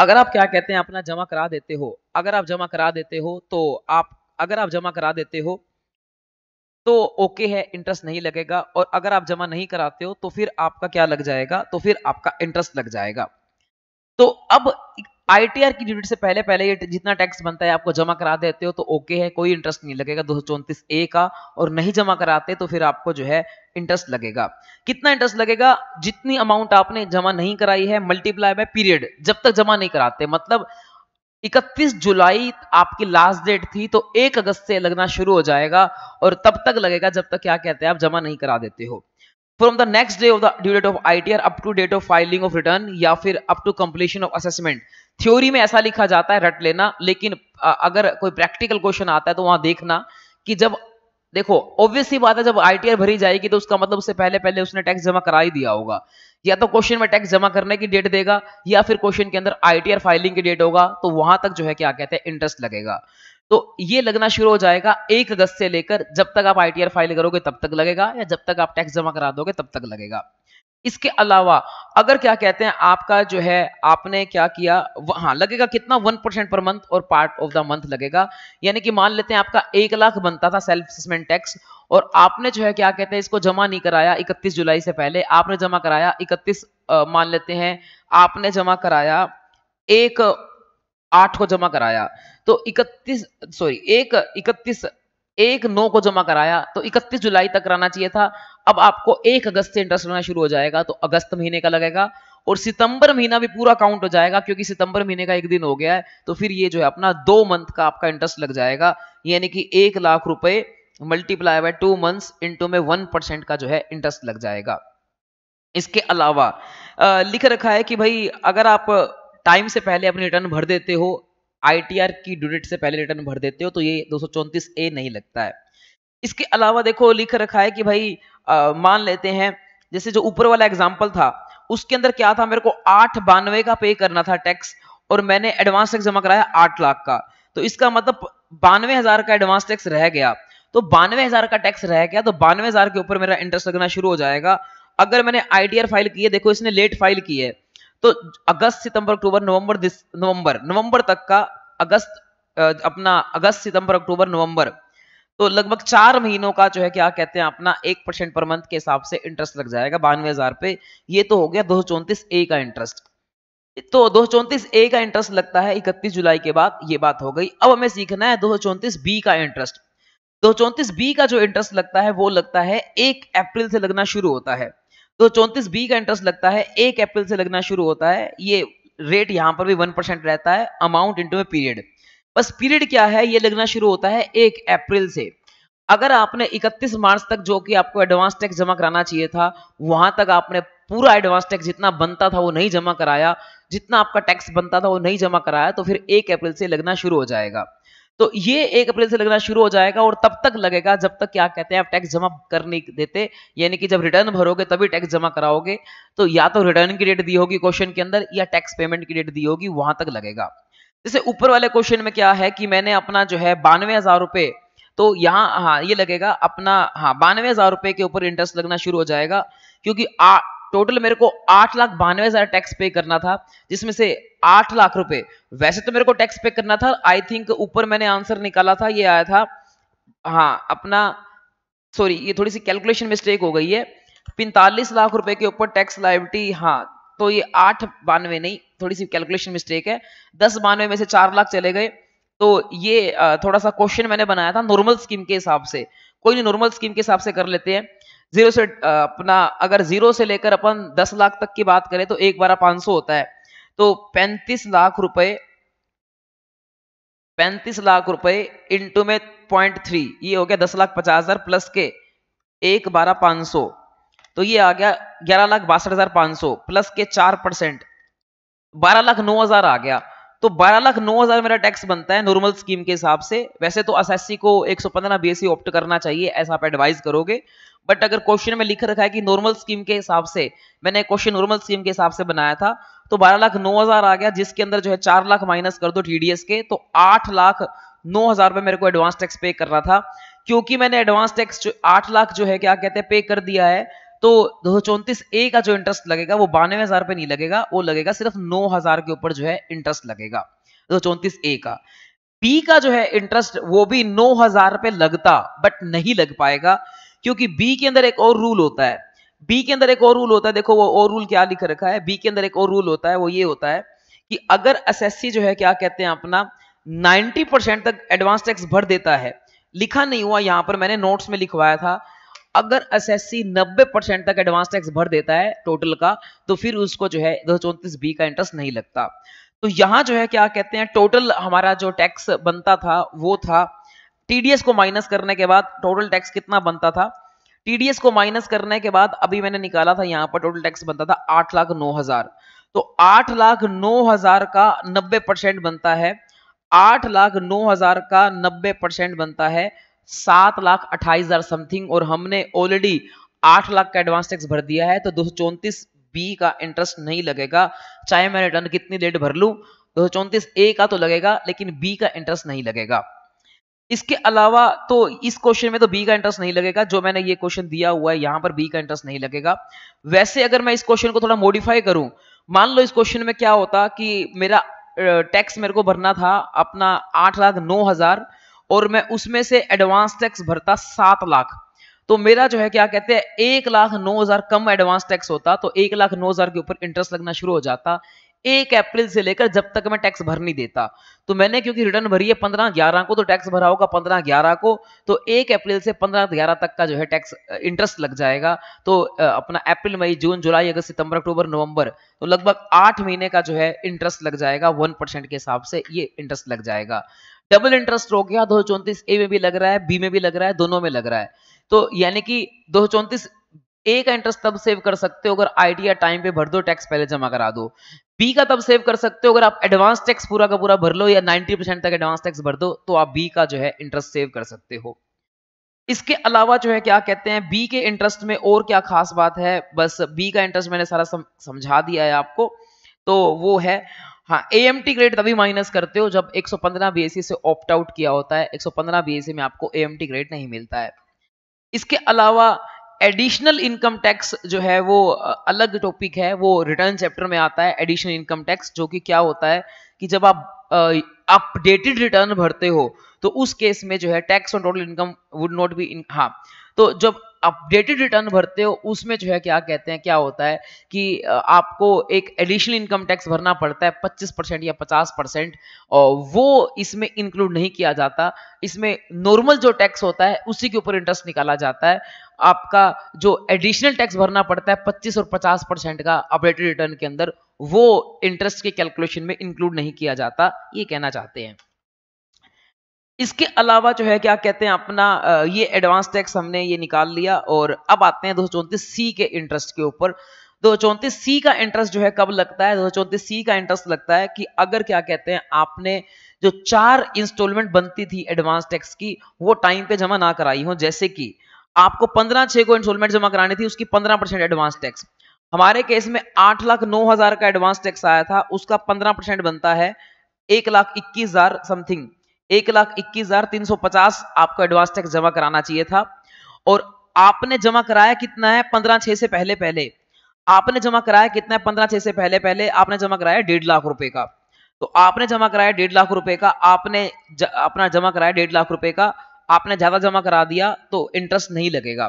अगर आप क्या कहते हैं अपना जमा करा देते हो, अगर आप जमा करा देते हो तो आप अगर आप जमा करा देते हो तो ओके है, इंटरेस्ट नहीं लगेगा। और अगर आप जमा नहीं कराते हो तो फिर आपका क्या लग जाएगा, तो फिर आपका इंटरेस्ट लग जाएगा। तो अब आईटीआर की ड्यूटी से पहले पहले ये जितना टैक्स बनता है आपको जमा करा देते हो तो ओके है, कोई इंटरेस्ट नहीं लगेगा दो सौ चौंतीस ए का। और नहीं जमा कराते तो फिर आपको जो है इंटरेस्ट लगेगा। कितना इंटरेस्ट लगेगा, जितनी अमाउंट आपने जमा नहीं कराई है मल्टीप्लाई बाय पीरियड, जब तक जमा नहीं कराते। मतलब इकतीस जुलाई आपकी लास्ट डेट थी तो एक अगस्त से लगना शुरू हो जाएगा और तब तक लगेगा जब तक क्या कहते हैं आप जमा नहीं करा देते हो। From the next day of the due date of ITR up to date of filing of return या फिर up to completion of assessment. Theory में ऐसा लिखा जाता है रट लेना, लेकिन अगर कोई प्रैक्टिकल क्वेश्चन आता है तो वहां देखना कि जब देखो ऑब्वियसली बात है जब आईटीआर भरी जाएगी तो उसका मतलब उससे पहले पहले उसने टैक्स जमा करा ही दिया होगा। या तो क्वेश्चन में टैक्स जमा करने की डेट देगा या फिर क्वेश्चन के अंदर आईटीआर फाइलिंग की डेट होगा, तो वहां तक जो है क्या कहते हैं इंटरेस्ट लगेगा। तो ये लगना शुरू हो जाएगा एक अगस्त से लेकर, जब तक आप आईटीआर फाइल करोगे तब तक लगेगा या जब तक आप टैक्स जमा करा दोगे तब तक लगेगा। इसके अलावा अगर क्या कहते हैं आपका जो है आपने क्या किया, हाँ लगेगा कितना वन परसेंट पर मंथ और पार्ट ऑफ द मंथ लगेगा। यानी कि मान लेते हैं आपका एक लाख बनता था सेल्फ असेसमेंट टैक्स और आपने जो है क्या कहते हैं इसको जमा नहीं कराया इकतीस जुलाई से पहले, आपने जमा कराया इकतीस मान लेते हैं आपने जमा कराया एक आठ को जमा कराया तो इकतीस सॉरी एक इकतीस एक नौ को जमा कराया तो इकतीस जुलाई तक कराना चाहिए था। अब आपको एक अगस्त से इंटरेस्ट लगना शुरू हो जाएगा तो अगस्त महीने का लगेगा और सितंबर महीना भी पूरा काउंट हो जाएगा क्योंकि सितंबर महीने का एक दिन हो गया है। तो फिर ये जो है अपना दो मंथ का आपका इंटरेस्ट लग जाएगा, यानी कि एक लाख रुपए multiply by two months into में वन परसेंट का जो है इंटरेस्ट लग जाएगा। इसके अलावा आ, लिख रखा है कि भाई अगर आप टाइम से पहले अपनी रिटर्न भर देते हो, आईटीआर की ड्यू डेट से पहले रिटर्न भर देते हो तो ये दो सौ चौंतीस ए नहीं लगता है। इसके अलावा देखो लिख रखा है कि भाई आ, मान लेते हैं जैसे जो ऊपर वाला एग्जाम्पल था उसके अंदर क्या था, मेरे को आठ बानवे का पे करना था टैक्स और मैंने एडवांस टैक्स जमा कराया आठ लाख का, तो इसका मतलब बानवे हजार का एडवांस टैक्स रह गया। तो बानवे हजार का टैक्स रह गया तो बानवे हजार के ऊपर मेरा इंटरेस्ट लगना शुरू हो जाएगा। अगर मैंने आईटीआर फाइल की है, देखो इसने लेट फाइल की है तो अगस्त सितंबर अक्टूबर नवंबर नवंबर नवंबर तक का अगस्त अपना अगस्त सितंबर अक्टूबर नवंबर तो लगभग चार महीनों का जो है क्या कहते हैं अपना एक परसेंट पर मंथ के हिसाब से इंटरेस्ट लग जाएगा बानवे हजार पे। ये तो हो गया दो सौ चौंतीस ए का इंटरेस्ट। तो दो सौ चौंतीस ए का इंटरेस्ट लगता है इकतीस जुलाई के बाद, ये बात हो गई। अब हमें सीखना है दो सौ चौंतीस बी का इंटरेस्ट। दो सौ चौंतीस बी का जो इंटरेस्ट लगता है वो लगता है एक अप्रैल से लगना शुरू होता है। तो चौंतीस बी का इंटरेस्ट लगता है एक अप्रैल से लगना शुरू होता है। ये रेट यहाँ पर भी वन परसेंट रहता है, अमाउंट इंटू में पीरियड। बस पीरियड क्या है, ये लगना शुरू होता है एक अप्रैल से। अगर आपने इकतीस मार्च तक जो कि आपको एडवांस टैक्स जमा कराना चाहिए था, वहां तक आपने पूरा एडवांस टैक्स जितना बनता था वो नहीं जमा कराया, जितना आपका टैक्स बनता था वो नहीं जमा कराया, तो फिर एक अप्रैल से लगना शुरू हो जाएगा। तो ये एक अप्रैल से लगना शुरू हो जाएगा और तब तक लगेगा जब तक क्या कहते हैं आप टैक्स जमा कर नहीं देते। यानी कि जब रिटर्न भरोगे तभी टैक्स जमा कराओगे, तो या तो रिटर्न की डेट दी होगी क्वेश्चन के अंदर या टैक्स पेमेंट की डेट दी होगी, वहां तक लगेगा। जैसे ऊपर वाले क्वेश्चन में क्या है कि मैंने अपना जो है बानवे हजार रुपए तो यहाँ हाँ ये लगेगा अपना हाँ बानवे हजार रुपए के ऊपर इंटरेस्ट लगना शुरू हो जाएगा क्योंकि आ, टोटल मेरे को आठ लाख बानवे हजार टैक्स पे करना था जिसमें से आठ लाख रुपए वैसे तो मेरे को टैक्स पे करना था। आई थिंक ऊपर मैंने आंसर निकाला था, ये आया था हाँ अपना सॉरी ये थोड़ी सी कैलकुलेशन मिस्टेक हो गई है, पैंतालीस लाख रुपए के ऊपर टैक्स लायबिलिटी। हाँ तो ये आठ बानवे नहीं, थोड़ी सी कैलकुलेशन मिस्टेक है, दस बानवे में से चार लाख चले गए। तो ये थोड़ा सा क्वेश्चन मैंने बनाया था नॉर्मल स्कीम के हिसाब से, कोई नहीं नॉर्मल स्कीम के हिसाब से कर लेते हैं। जीरो से अपना अगर जीरो से लेकर अपन दस लाख तक की बात करें तो एक बारह पांच सौ होता है, तो पैंतीस लाख रुपए पैंतीस लाख रुपए इंटू में पॉइंट थ्री ये हो गया दस लाख पचास हजार प्लस के एक बारह पांच सौ तो ये आ गया ग्यारह लाख बासठ हजार पांच सौ प्लस के चार परसेंट बारह लाख नौ हजार आ गया। तो बारह लाख नौ हजार मेरा टैक्स बनता है नॉर्मल स्कीम के हिसाब से। वैसे तो एसएससी को एक सौ पंद्रह बीएससी ऑप्ट करना चाहिए, ऐसा आप एडवाइस करोगे, बट अगर क्वेश्चन में लिख रखा है कि नॉर्मल स्कीम के हिसाब से, मैंने क्वेश्चन नॉर्मल स्कीम के हिसाब से बनाया था, तो बारह लाख नौ हजार आ गया जिसके अंदर जो है चार लाख माइनस कर दो टीडीएस के, तो आठ लाख नौ हजार रुपये मेरे को एडवांस टैक्स पे करना था, क्योंकि मैंने एडवांस टैक्स आठ लाख जो है क्या कहते हैं पे कर दिया है, तो दो सौ चौंतीस ए का जो इंटरेस्ट लगेगा वो बानवे हजार रुपये नहीं लगेगा, वो लगेगा सिर्फ नौ हजार के ऊपर जो है इंटरेस्ट लगेगा दो सौ चौंतीस ए का। बी का जो है इंटरेस्ट वो भी नौ हजार रुपये लगता बट नहीं लग पाएगा, क्योंकि बी के अंदर एक और रूल होता है, बी के अंदर एक और रूल होता है देखो वो और रूल क्या लिख रखा है, बी के अंदर एक और रूल होता है, वो ये होता है कि अगर एसएससी जो है क्या कहते हैं अपना नब्बे परसेंट तक एडवांस टैक्स भर देता है, लिखा नहीं हुआ यहां पर मैंने नोट्स में लिखवाया था, अगर एसएससी नब्बे परसेंट तक एडवांस टैक्स भर देता है टोटल का, तो फिर उसको जो है दो सौ चौंतीस बी का इंटरेस्ट नहीं लगता। तो यहाँ जो है क्या कहते हैं टोटल हमारा जो टैक्स बनता था वो था टीडीएस को माइनस करने के बाद टोटल टैक्स कितना बनता था, टीडीएस को माइनस करने के बाद अभी मैंने निकाला था यहाँ पर टोटल टैक्स बनता था आठ लाख नौ हजार, तो आठ लाख नौ हजार का नब्बे परसेंट बनता है, आठ लाख नौ हजार का नब्बे परसेंट बनता है सात लाख अट्ठाईस हजार समथिंग, और हमने ऑलरेडी आठ लाख का एडवांस टैक्स भर दिया है, तो दो सौ चौंतीस बी का इंटरेस्ट नहीं लगेगा, चाहे मैं रिटर्न कितनी लेट भर लूं, दो सौ चौंतीस ए का तो लगेगा लेकिन बी का इंटरेस्ट नहीं लगेगा। इसके अलावा तो इस क्वेश्चन में तो बी का इंटरेस्ट नहीं लगेगा, जो मैंने ये क्वेश्चन दिया हुआ है यहाँ पर बी का इंटरेस्ट नहीं लगेगा। वैसे अगर मैं इस क्वेश्चन को थोड़ा मॉडिफाई करूं, मान लो इस क्वेश्चन में क्या होता कि मेरा टैक्स मेरे को भरना था अपना आठ लाख नौ हजार और मैं उसमें से एडवांस टैक्स भरता सात लाख, तो मेरा जो है क्या कहते हैं एक लाख नौ हजार कम एडवांस टैक्स होता, तो एक लाख नौ हजार के ऊपर इंटरेस्ट लगना शुरू हो जाता एक अप्रैल से लेकर जब तक मैं टैक्स भर नहीं देता। तो मैंने क्योंकि रिटर्न भरी है पंद्रह ग्यारह को, तो टैक्स भरा होगा पंद्रह ग्यारह को, तो एक अप्रैल से पंद्रह ग्यारह तक का जो है टैक्स इंटरेस्ट लग जाएगा। तो अपना अप्रैल मई जून जुलाई अगस्त सितंबर अक्टूबर नवंबर, तो लगभग आठ महीने का जो है इंटरेस्ट लग जाएगा, वन परसेंट के हिसाब से ये इंटरेस्ट लग जाएगा। डबल इंटरेस्ट हो गया, दो सौ चौंतीस ए में भी लग रहा है, बी में भी लग रहा है, दोनों में लग रहा है। तो यानी कि दो सौ चौंतीस ए का इंटरेस्ट तब सेव कर सकते हो अगर आईटीआर टाइम पे भर दो, टैक्स पहले जमा करा दो। बी का तब सेव कर सकते हो अगर आप एडवांस टैक्स पूरा का पूरा भर लो या नब्बे परसेंट तक एडवांस टैक्स भर दो, तो आप बी का जो है इंटरेस्ट सेव कर सकते हो। इसके अलावा जो है क्या कहते हैं बी के इंटरेस्ट में और क्या खास बात है, बस बी का इंटरेस्ट मैंने सारा सम, समझा दिया है आपको। तो वो है हाँ, एएमटी ग्रेड तभी माइनस करते हो जब एक सौ पंद्रह बीएससी से ऑप्ट आउट किया होता है, एक सौ पंद्रह बीएससी में आपको एएमटी ग्रेड नहीं मिलता है। इसके अलावा एडिशनल इनकम टैक्स जो है वो अलग टॉपिक है, वो रिटर्न चैप्टर में आता है एडिशनल इनकम टैक्स, जो कि क्या होता है कि जब आप अपडेटेड रिटर्न भरते हो तो उस केस में जो है tax on total income would not be in हाँ तो जब अपडेटेड रिटर्न भरते हो उसमें जो है क्या कहते हैं क्या होता है कि आपको एक एडिशनल इनकम टैक्स भरना पड़ता है पच्चीस परसेंट या पचास परसेंट, और वो इसमें इंक्लूड नहीं किया जाता। इसमें नॉर्मल जो टैक्स होता है उसी के ऊपर इंटरेस्ट निकाला जाता है। आपका जो एडिशनल टैक्स भरना पड़ता है पच्चीस और पचास परसेंट का अपडेटेड रिटर्न के अंदर, वो इंटरेस्ट के कैलकुलेशन में इंक्लूड नहीं किया जाता, ये कहना चाहते हैं। इसके अलावा जो है क्या कहते हैं अपना ये एडवांस टैक्स हमने ये निकाल लिया, और अब आते हैं दो सौ चौंतीस सी के इंटरेस्ट के ऊपर। दो सौ चौंतीस सी का इंटरेस्ट जो है कब लगता है, दो सौ चौंतीस सी का इंटरेस्ट लगता है कि अगर क्या कहते हैं आपने जो चार इंस्टॉलमेंट बनती थी एडवांस टैक्स की वो टाइम पे जमा ना कराई हो, जैसे कि आपको पंद्रह छह को इंस्टॉलमेंट जमा करानी थी, उसकी पंद्रह परसेंट एडवांस टैक्स। हमारे केस में आठ लाख नौ हजार का एडवांस टैक्स आया था, उसका पंद्रह परसेंट बनता है एक लाख इक्कीस हजार समथिंग एक लाख इक्कीस हजार तीन सौ पचास आपको एडवांस टैक्स जमा कराना चाहिए था, और आपने जमा कराया कितना है पंद्रह छह से पहले पहले आपने जमा कराया कितना है पंद्रह छह से पहले पहले आपने जमा कराया डेढ़ लाख रुपए का। तो आपने जमा कराया डेढ़ लाख रुपए का, आपने ज, अपना जमा कराया डेढ़ लाख रुपए का, आपने ज्यादा जमा करा दिया तो इंटरेस्ट नहीं लगेगा।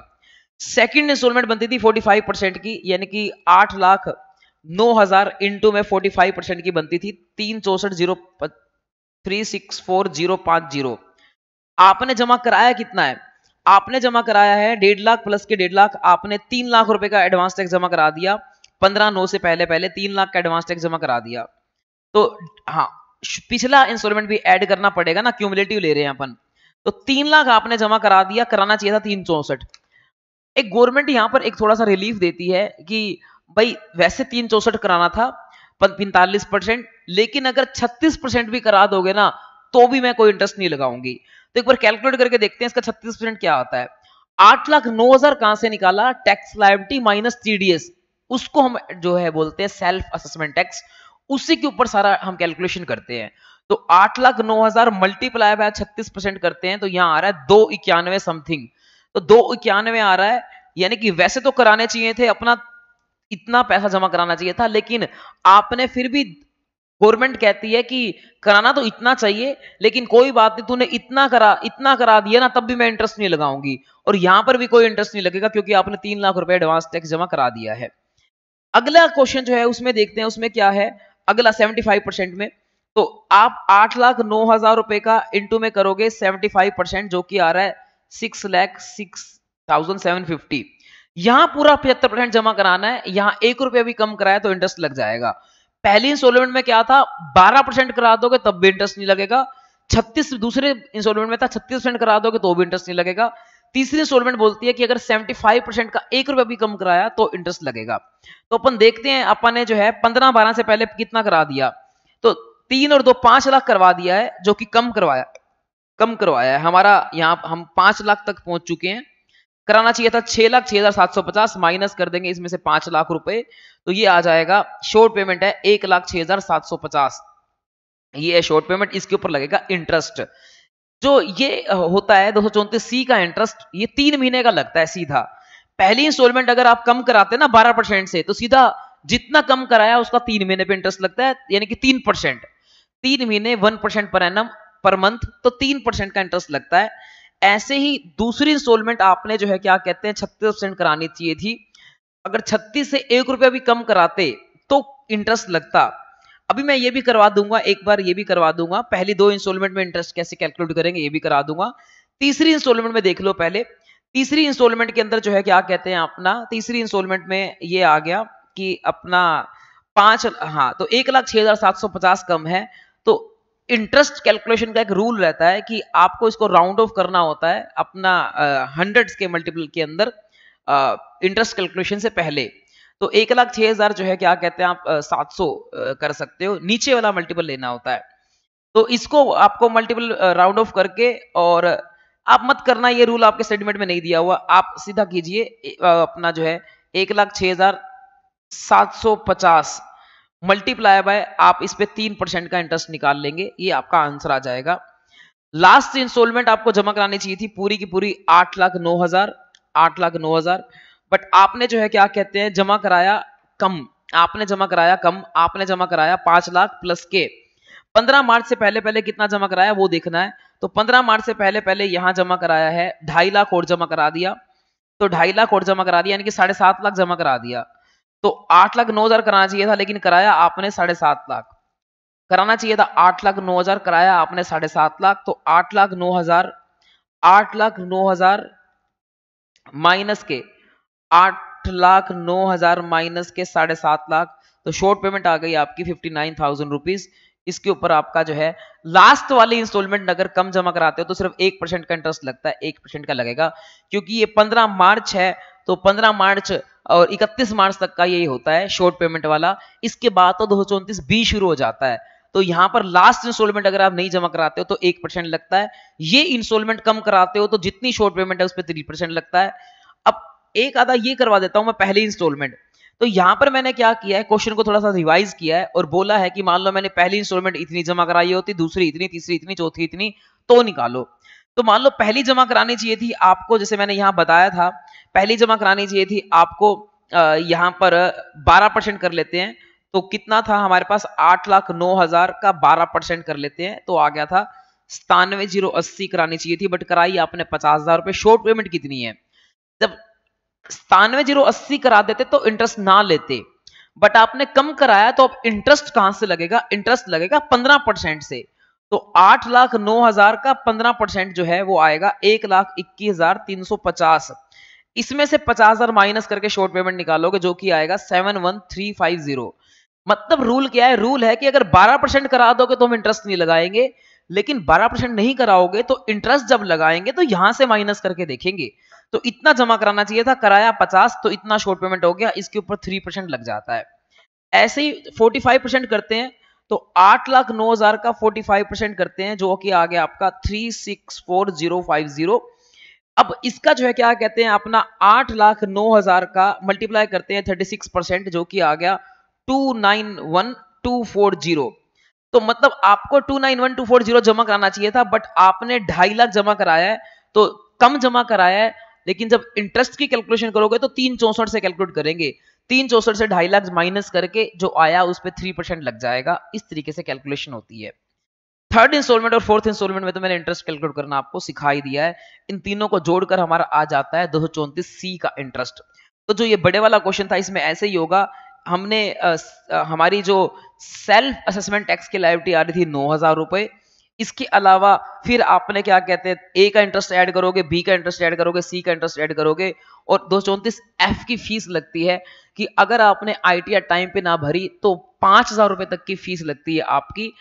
सेकेंड इंस्टॉलमेंट बनती थी फोर्टी फाइव परसेंट की, यानी कि आठ लाख नौ हजार इंटू में फोर्टी फाइव परसेंट की बनती थी तीन चौसठ जीरो तीन लाख चौंसठ हजार पाँच सौ। आपने जमा कराया कितना है, आपने जमा कराया है डेढ़ लाख प्लस के डेढ़ लाख, आपने तीन लाख रुपए का एडवांस टैक्स जमा करा दिया पंद्रह नौ से पहले पहले तीन लाख का एडवांस टैक्स जमा करा दिया। तो हाँ, पिछला इंस्टॉलमेंट भी ऐड करना पड़ेगा ना, क्यूमुलेटिव ले रहे हैं अपन। तो तीन लाख आपने जमा करा दिया, कराना चाहिए था तीन चौसठ। एक गवर्नमेंट यहाँ पर एक थोड़ा सा रिलीफ देती है कि भाई वैसे तीन चौसठ कराना था पैंतालीस परसेंट, लेकिन अगर छत्तीस परसेंट भी करा दोगे ना तो भी मैं कोई इंटरेस्ट नहीं लगाऊंगी। तो एक बार कैलकुलेट करके देखते हैं इसका छत्तीस परसेंट क्या आता है। आठ लाख नौ हजार कहां से निकाला, टैक्स लायबिलिटी माइनस टीडीएस, उसको हम जो है बोलते हैं सेल्फ असेसमेंट टैक्स, उसी के ऊपर सारा हम कैलकुलेशन करते हैं। तो आठ लाख नौ हजार मल्टीप्लाई बाय छत्तीस परसेंट करते हैं तो यहाँ आ रहा है दो इक्यानवे समथिंग, तो दो इक्यानवे आ रहा है। यानी कि वैसे तो कराने चाहिए थे, अपना इतना पैसा जमा कराना चाहिए था, लेकिन आपने फिर भी, गवर्नमेंट कहती है कि कराना तो इतना चाहिए, लेकिन कोई बात नहीं, तूने इतना करा इतना करा दिया ना, तब भी मैं इंटरेस्ट नहीं लगाऊंगी, और यहां पर भी कोई इंटरेस्ट नहीं लगेगा क्योंकि आपने तीन लाख रुपए एडवांस टैक्स जमा करा दिया है। अगला क्वेश्चन जो है उसमें देखते हैं उसमें क्या है, अगला सेवेंटी फाइव परसेंट में, तो आप आठ लाख नौ हजार रुपए का इंटू में करोगे सेवेंटी फाइव परसेंट जो कि आ रहा है six lakh six thousand seven fifty. यहां पूरा पचहत्तर परसेंट जमा कराना है, यहां एक रुपया भी कम कराया तो इंटरेस्ट लग जाएगा। पहली इंस्टॉलमेंट में क्या था, बारह परसेंट करा दोगे तब भी इंटरेस्ट नहीं लगेगा, छत्तीस दूसरे इंस्टॉलमेंट में था छत्तीस परसेंट करा दोगे तो भी इंटरेस्ट नहीं लगेगा। तीसरी इंस्टॉलमेंट बोलती है कि अगर पचहत्तर परसेंट का एक रुपया भी कम कराया तो इंटरेस्ट लगेगा। तो अपन देखते हैं, अपन ने जो है पंद्रह बारह से पहले कितना करा दिया, तो तीन और दो पांच लाख करवा दिया है, जो कि कम करवाया कम करवाया है हमारा। यहाँ हम पांच लाख तक पहुंच चुके हैं, कराना चाहिए था छह लाख छह हजार सात सौ पचास, माइनस कर देंगे इसमें से पांच लाख रुपए, तो ये आ जाएगा, शॉर्ट पेमेंट है एक लाख छह हजार सात सौ पचास, ये है शॉर्ट पेमेंट। इसके ऊपर लगेगा इंटरेस्ट, जो ये होता है दो सौ चौंतीस सी का इंटरेस्ट, ये तीन महीने का लगता है सीधा। पहली इंस्टॉलमेंट अगर आप कम कराते ना बारह परसेंट से, तो सीधा जितना कम कराया उसका तीन महीने पे इंटरेस्ट लगता है, यानी कि तीन परसेंट तीन महीने one percent per annum per month, तो तीन परसेंट का इंटरेस्ट लगता है। ऐसे ही दूसरी इंस्टॉलमेंट आपने जो है क्या कहते हैं छत्तीस परसेंट करानी चाहिए थी, अगर छत्तीस से एक रुपया भी कम कराते तो इंटरेस्ट लगता। अभी मैं ये भी करवा दूंगा, एक बार ये भी करवा दूंगा, पहली दो इंस्टॉलमेंट में इंटरेस्ट कैसे कैलकुलेट करेंगे ये भी करा दूंगा। तीसरी इंस्टॉलमेंट में देख लो पहले, तीसरी इंस्टॉलमेंट के अंदर जो है क्या कहते हैं अपना, तीसरी इंस्टॉलमेंट में ये आ गया कि अपना पांच, हाँ तो एक लाख छह हजार सात सौ पचास कम है, तो इंटरेस्ट कैलकुलेशन का एक रूल रहता है कि आपको इसको राउंड ऑफ करना होता है अपना हंड्रेड्स के मल्टीपल के अंदर इंटरेस्ट कैलकुलेशन से पहले। तो एक लाख छह हजार जो है क्या कहते हैं आप सात सौ कर सकते हो, नीचे वाला मल्टीपल लेना होता है, तो इसको आपको मल्टीपल राउंड ऑफ करके, और आप मत करना, ये रूल आपके स्टेटमेंट में नहीं दिया हुआ, आप सीधा कीजिए अपना जो है एक लाख छह हजार सात सौ पचास मल्टीप्लाई बाय आप इस पे तीन परसेंट का इंटरेस्ट निकाल लेंगे, ये आपका आंसर आ जाएगा। लास्ट इंस्टॉलमेंट आपको जमा करानी चाहिए थी पूरी की पूरी आठ लाख नौ हजार आठ लाख नौ हजार बट आपने जो है क्या कहते हैं जमा कराया कम, आपने जमा कराया कम, आपने जमा कराया पांच लाख प्लस के। पंद्रह मार्च से पहले पहले कितना जमा कराया वो देखना है, तो पंद्रह मार्च से पहले पहले यहाँ जमा कराया है ढाई लाख और जमा करा दिया, तो ढाई लाख और जमा करा दिया, यानी कि साढ़े सात लाख जमा करा दिया। तो आठ लाख नौ हजार कराना चाहिए था, लेकिन कराया आपने साढ़े सात लाख, कराना चाहिए था आठ लाख नौ हजार, कराया आपने साढ़े सात लाख। तो आठ लाख नौ हजार आठ लाख नौ हजार माइनस के आठ लाख नौ हजार माइनस के साढ़े सात लाख, तो शॉर्ट पेमेंट आ गई आपकी फिफ्टी नाइन थाउजेंड रुपीज। इसके ऊपर आपका जो है लास्ट वाली इंस्टॉलमेंट अगर कम जमा कराते हो तो सिर्फ एक परसेंट का इंटरेस्ट लगता है, एक परसेंट का लगेगा, क्योंकि ये पंद्रह मार्च है, तो पंद्रह मार्च और इकतीस मार्च तक का यही होता है शॉर्ट पेमेंट वाला। इसके बाद तो दो सौ चौंतीस बी शुरू हो जाता है, तो यहाँ पर लास्ट इंस्टॉलमेंट अगर आप नहीं जमा कराते हो तो एक परसेंट लगता है, ये इंस्टॉलमेंट कम कराते हो तो जितनी शॉर्ट पेमेंट है उस पर तीन परसेंट लगता है। अब एक आधा ये करवा देता हूं मैं, पहली इंस्टॉलमेंट, तो यहाँ पर मैंने क्या किया है क्वेश्चन को थोड़ा सा रिवाइज किया है और बोला है कि मान लो मैंने पहली इंस्टॉलमेंट इतनी जमा कराई होती, दूसरी इतनी, तीसरी इतनी, चौथी इतनी, तो निकालो। तो मान लो पहली जमा करानी चाहिए थी आपको, जैसे मैंने यहाँ बताया था, पहली जमा करानी चाहिए थी आपको यहाँ पर बारह परसेंट कर लेते हैं, तो कितना था हमारे पास आठ लाख नौ हजार का बारह परसेंट कर लेते हैं, तो आ गया था सतानवे जीरो अस्सी करानी चाहिए थी, बट कराई आपने पचास हजार रुपये। शॉर्ट पेमेंट कितनी है, जब सतानवे जीरो अस्सी करा देते तो इंटरेस्ट ना लेते, बट आपने कम कराया तो अब इंटरेस्ट कहाँ से लगेगा, इंटरेस्ट लगेगा पंद्रह परसेंट से, तो आठ लाख नौ हजार का पंद्रह परसेंट जो है वो आएगा एक लाख इक्कीस हजार तीन सौ पचास, इसमें से पचास हजार माइनस करके शॉर्ट पेमेंट निकालोगे जो कि आएगा seven one three five zero. मतलब रूल क्या है, रूल है कि अगर बारह परसेंट करा दोगे तो हम इंटरेस्ट नहीं लगाएंगे, लेकिन बारह परसेंट नहीं कराओगे तो इंटरेस्ट जब लगाएंगे तो यहां से माइनस करके देखेंगे। तो इतना जमा कराना चाहिए था, कराया पचास, तो इतना शॉर्ट पेमेंट हो गया, इसके ऊपर थ्री परसेंट लग जाता है। ऐसे ही फोर्टी फाइव परसेंट करते हैं, तो आठ लाख नौ हजार का पैंतालीस परसेंट करते हैं जो कि आ गया आपका three six four zero five zero. अब इसका जो है क्या कहते हैं अपना आठ लाख नौ हजार का मल्टीप्लाई करते हैं थर्टी सिक्स परसेंट जो कि आ गया two nine one two four zero. तो मतलब आपको two nine one two four zero जमा कराना चाहिए था, बट आपने ढाई लाख जमा कराया है, तो कम जमा कराया है। लेकिन जब इंटरेस्ट की कैलकुलेशन करोगे तो तीन चौसठ से कैलकुलेट करेंगे, तीन चौसठ से ढाई लाख माइनस करके जो आया उस पर थ्री परसेंट लग जाएगा। इस तरीके से कैलकुलेशन होती है। थर्ड इंस्टॉलमेंट और फोर्थ इंस्टॉलमेंट में तो मैंने इंटरेस्ट कैलकुलेट करना आपको सिखा ही दिया है। इन तीनों को जोड़कर हमारा आ जाता है दो सौ चौंतीस सी का इंटरेस्ट। तो जो ये बड़े वाला क्वेश्चन था इसमें ऐसे ही होगा। हमने आ, हमारी जो सेल्फ असेसमेंट टैक्स की लायबिलिटी आ रही थी नौ हजार रुपए, इसके अलावा फिर आपने क्या कहते हैं ए का इंटरेस्ट ऐड करोगे, बी का इंटरेस्ट ऐड करोगे, सी का इंटरेस्ट ऐड करोगे और दो सौ चौंतीस एफ की फीस लगती है कि अगर आपने आईटीआर टाइम पे ना भरी तो पांच हजार रुपए तक की फीस लगती है आपकी।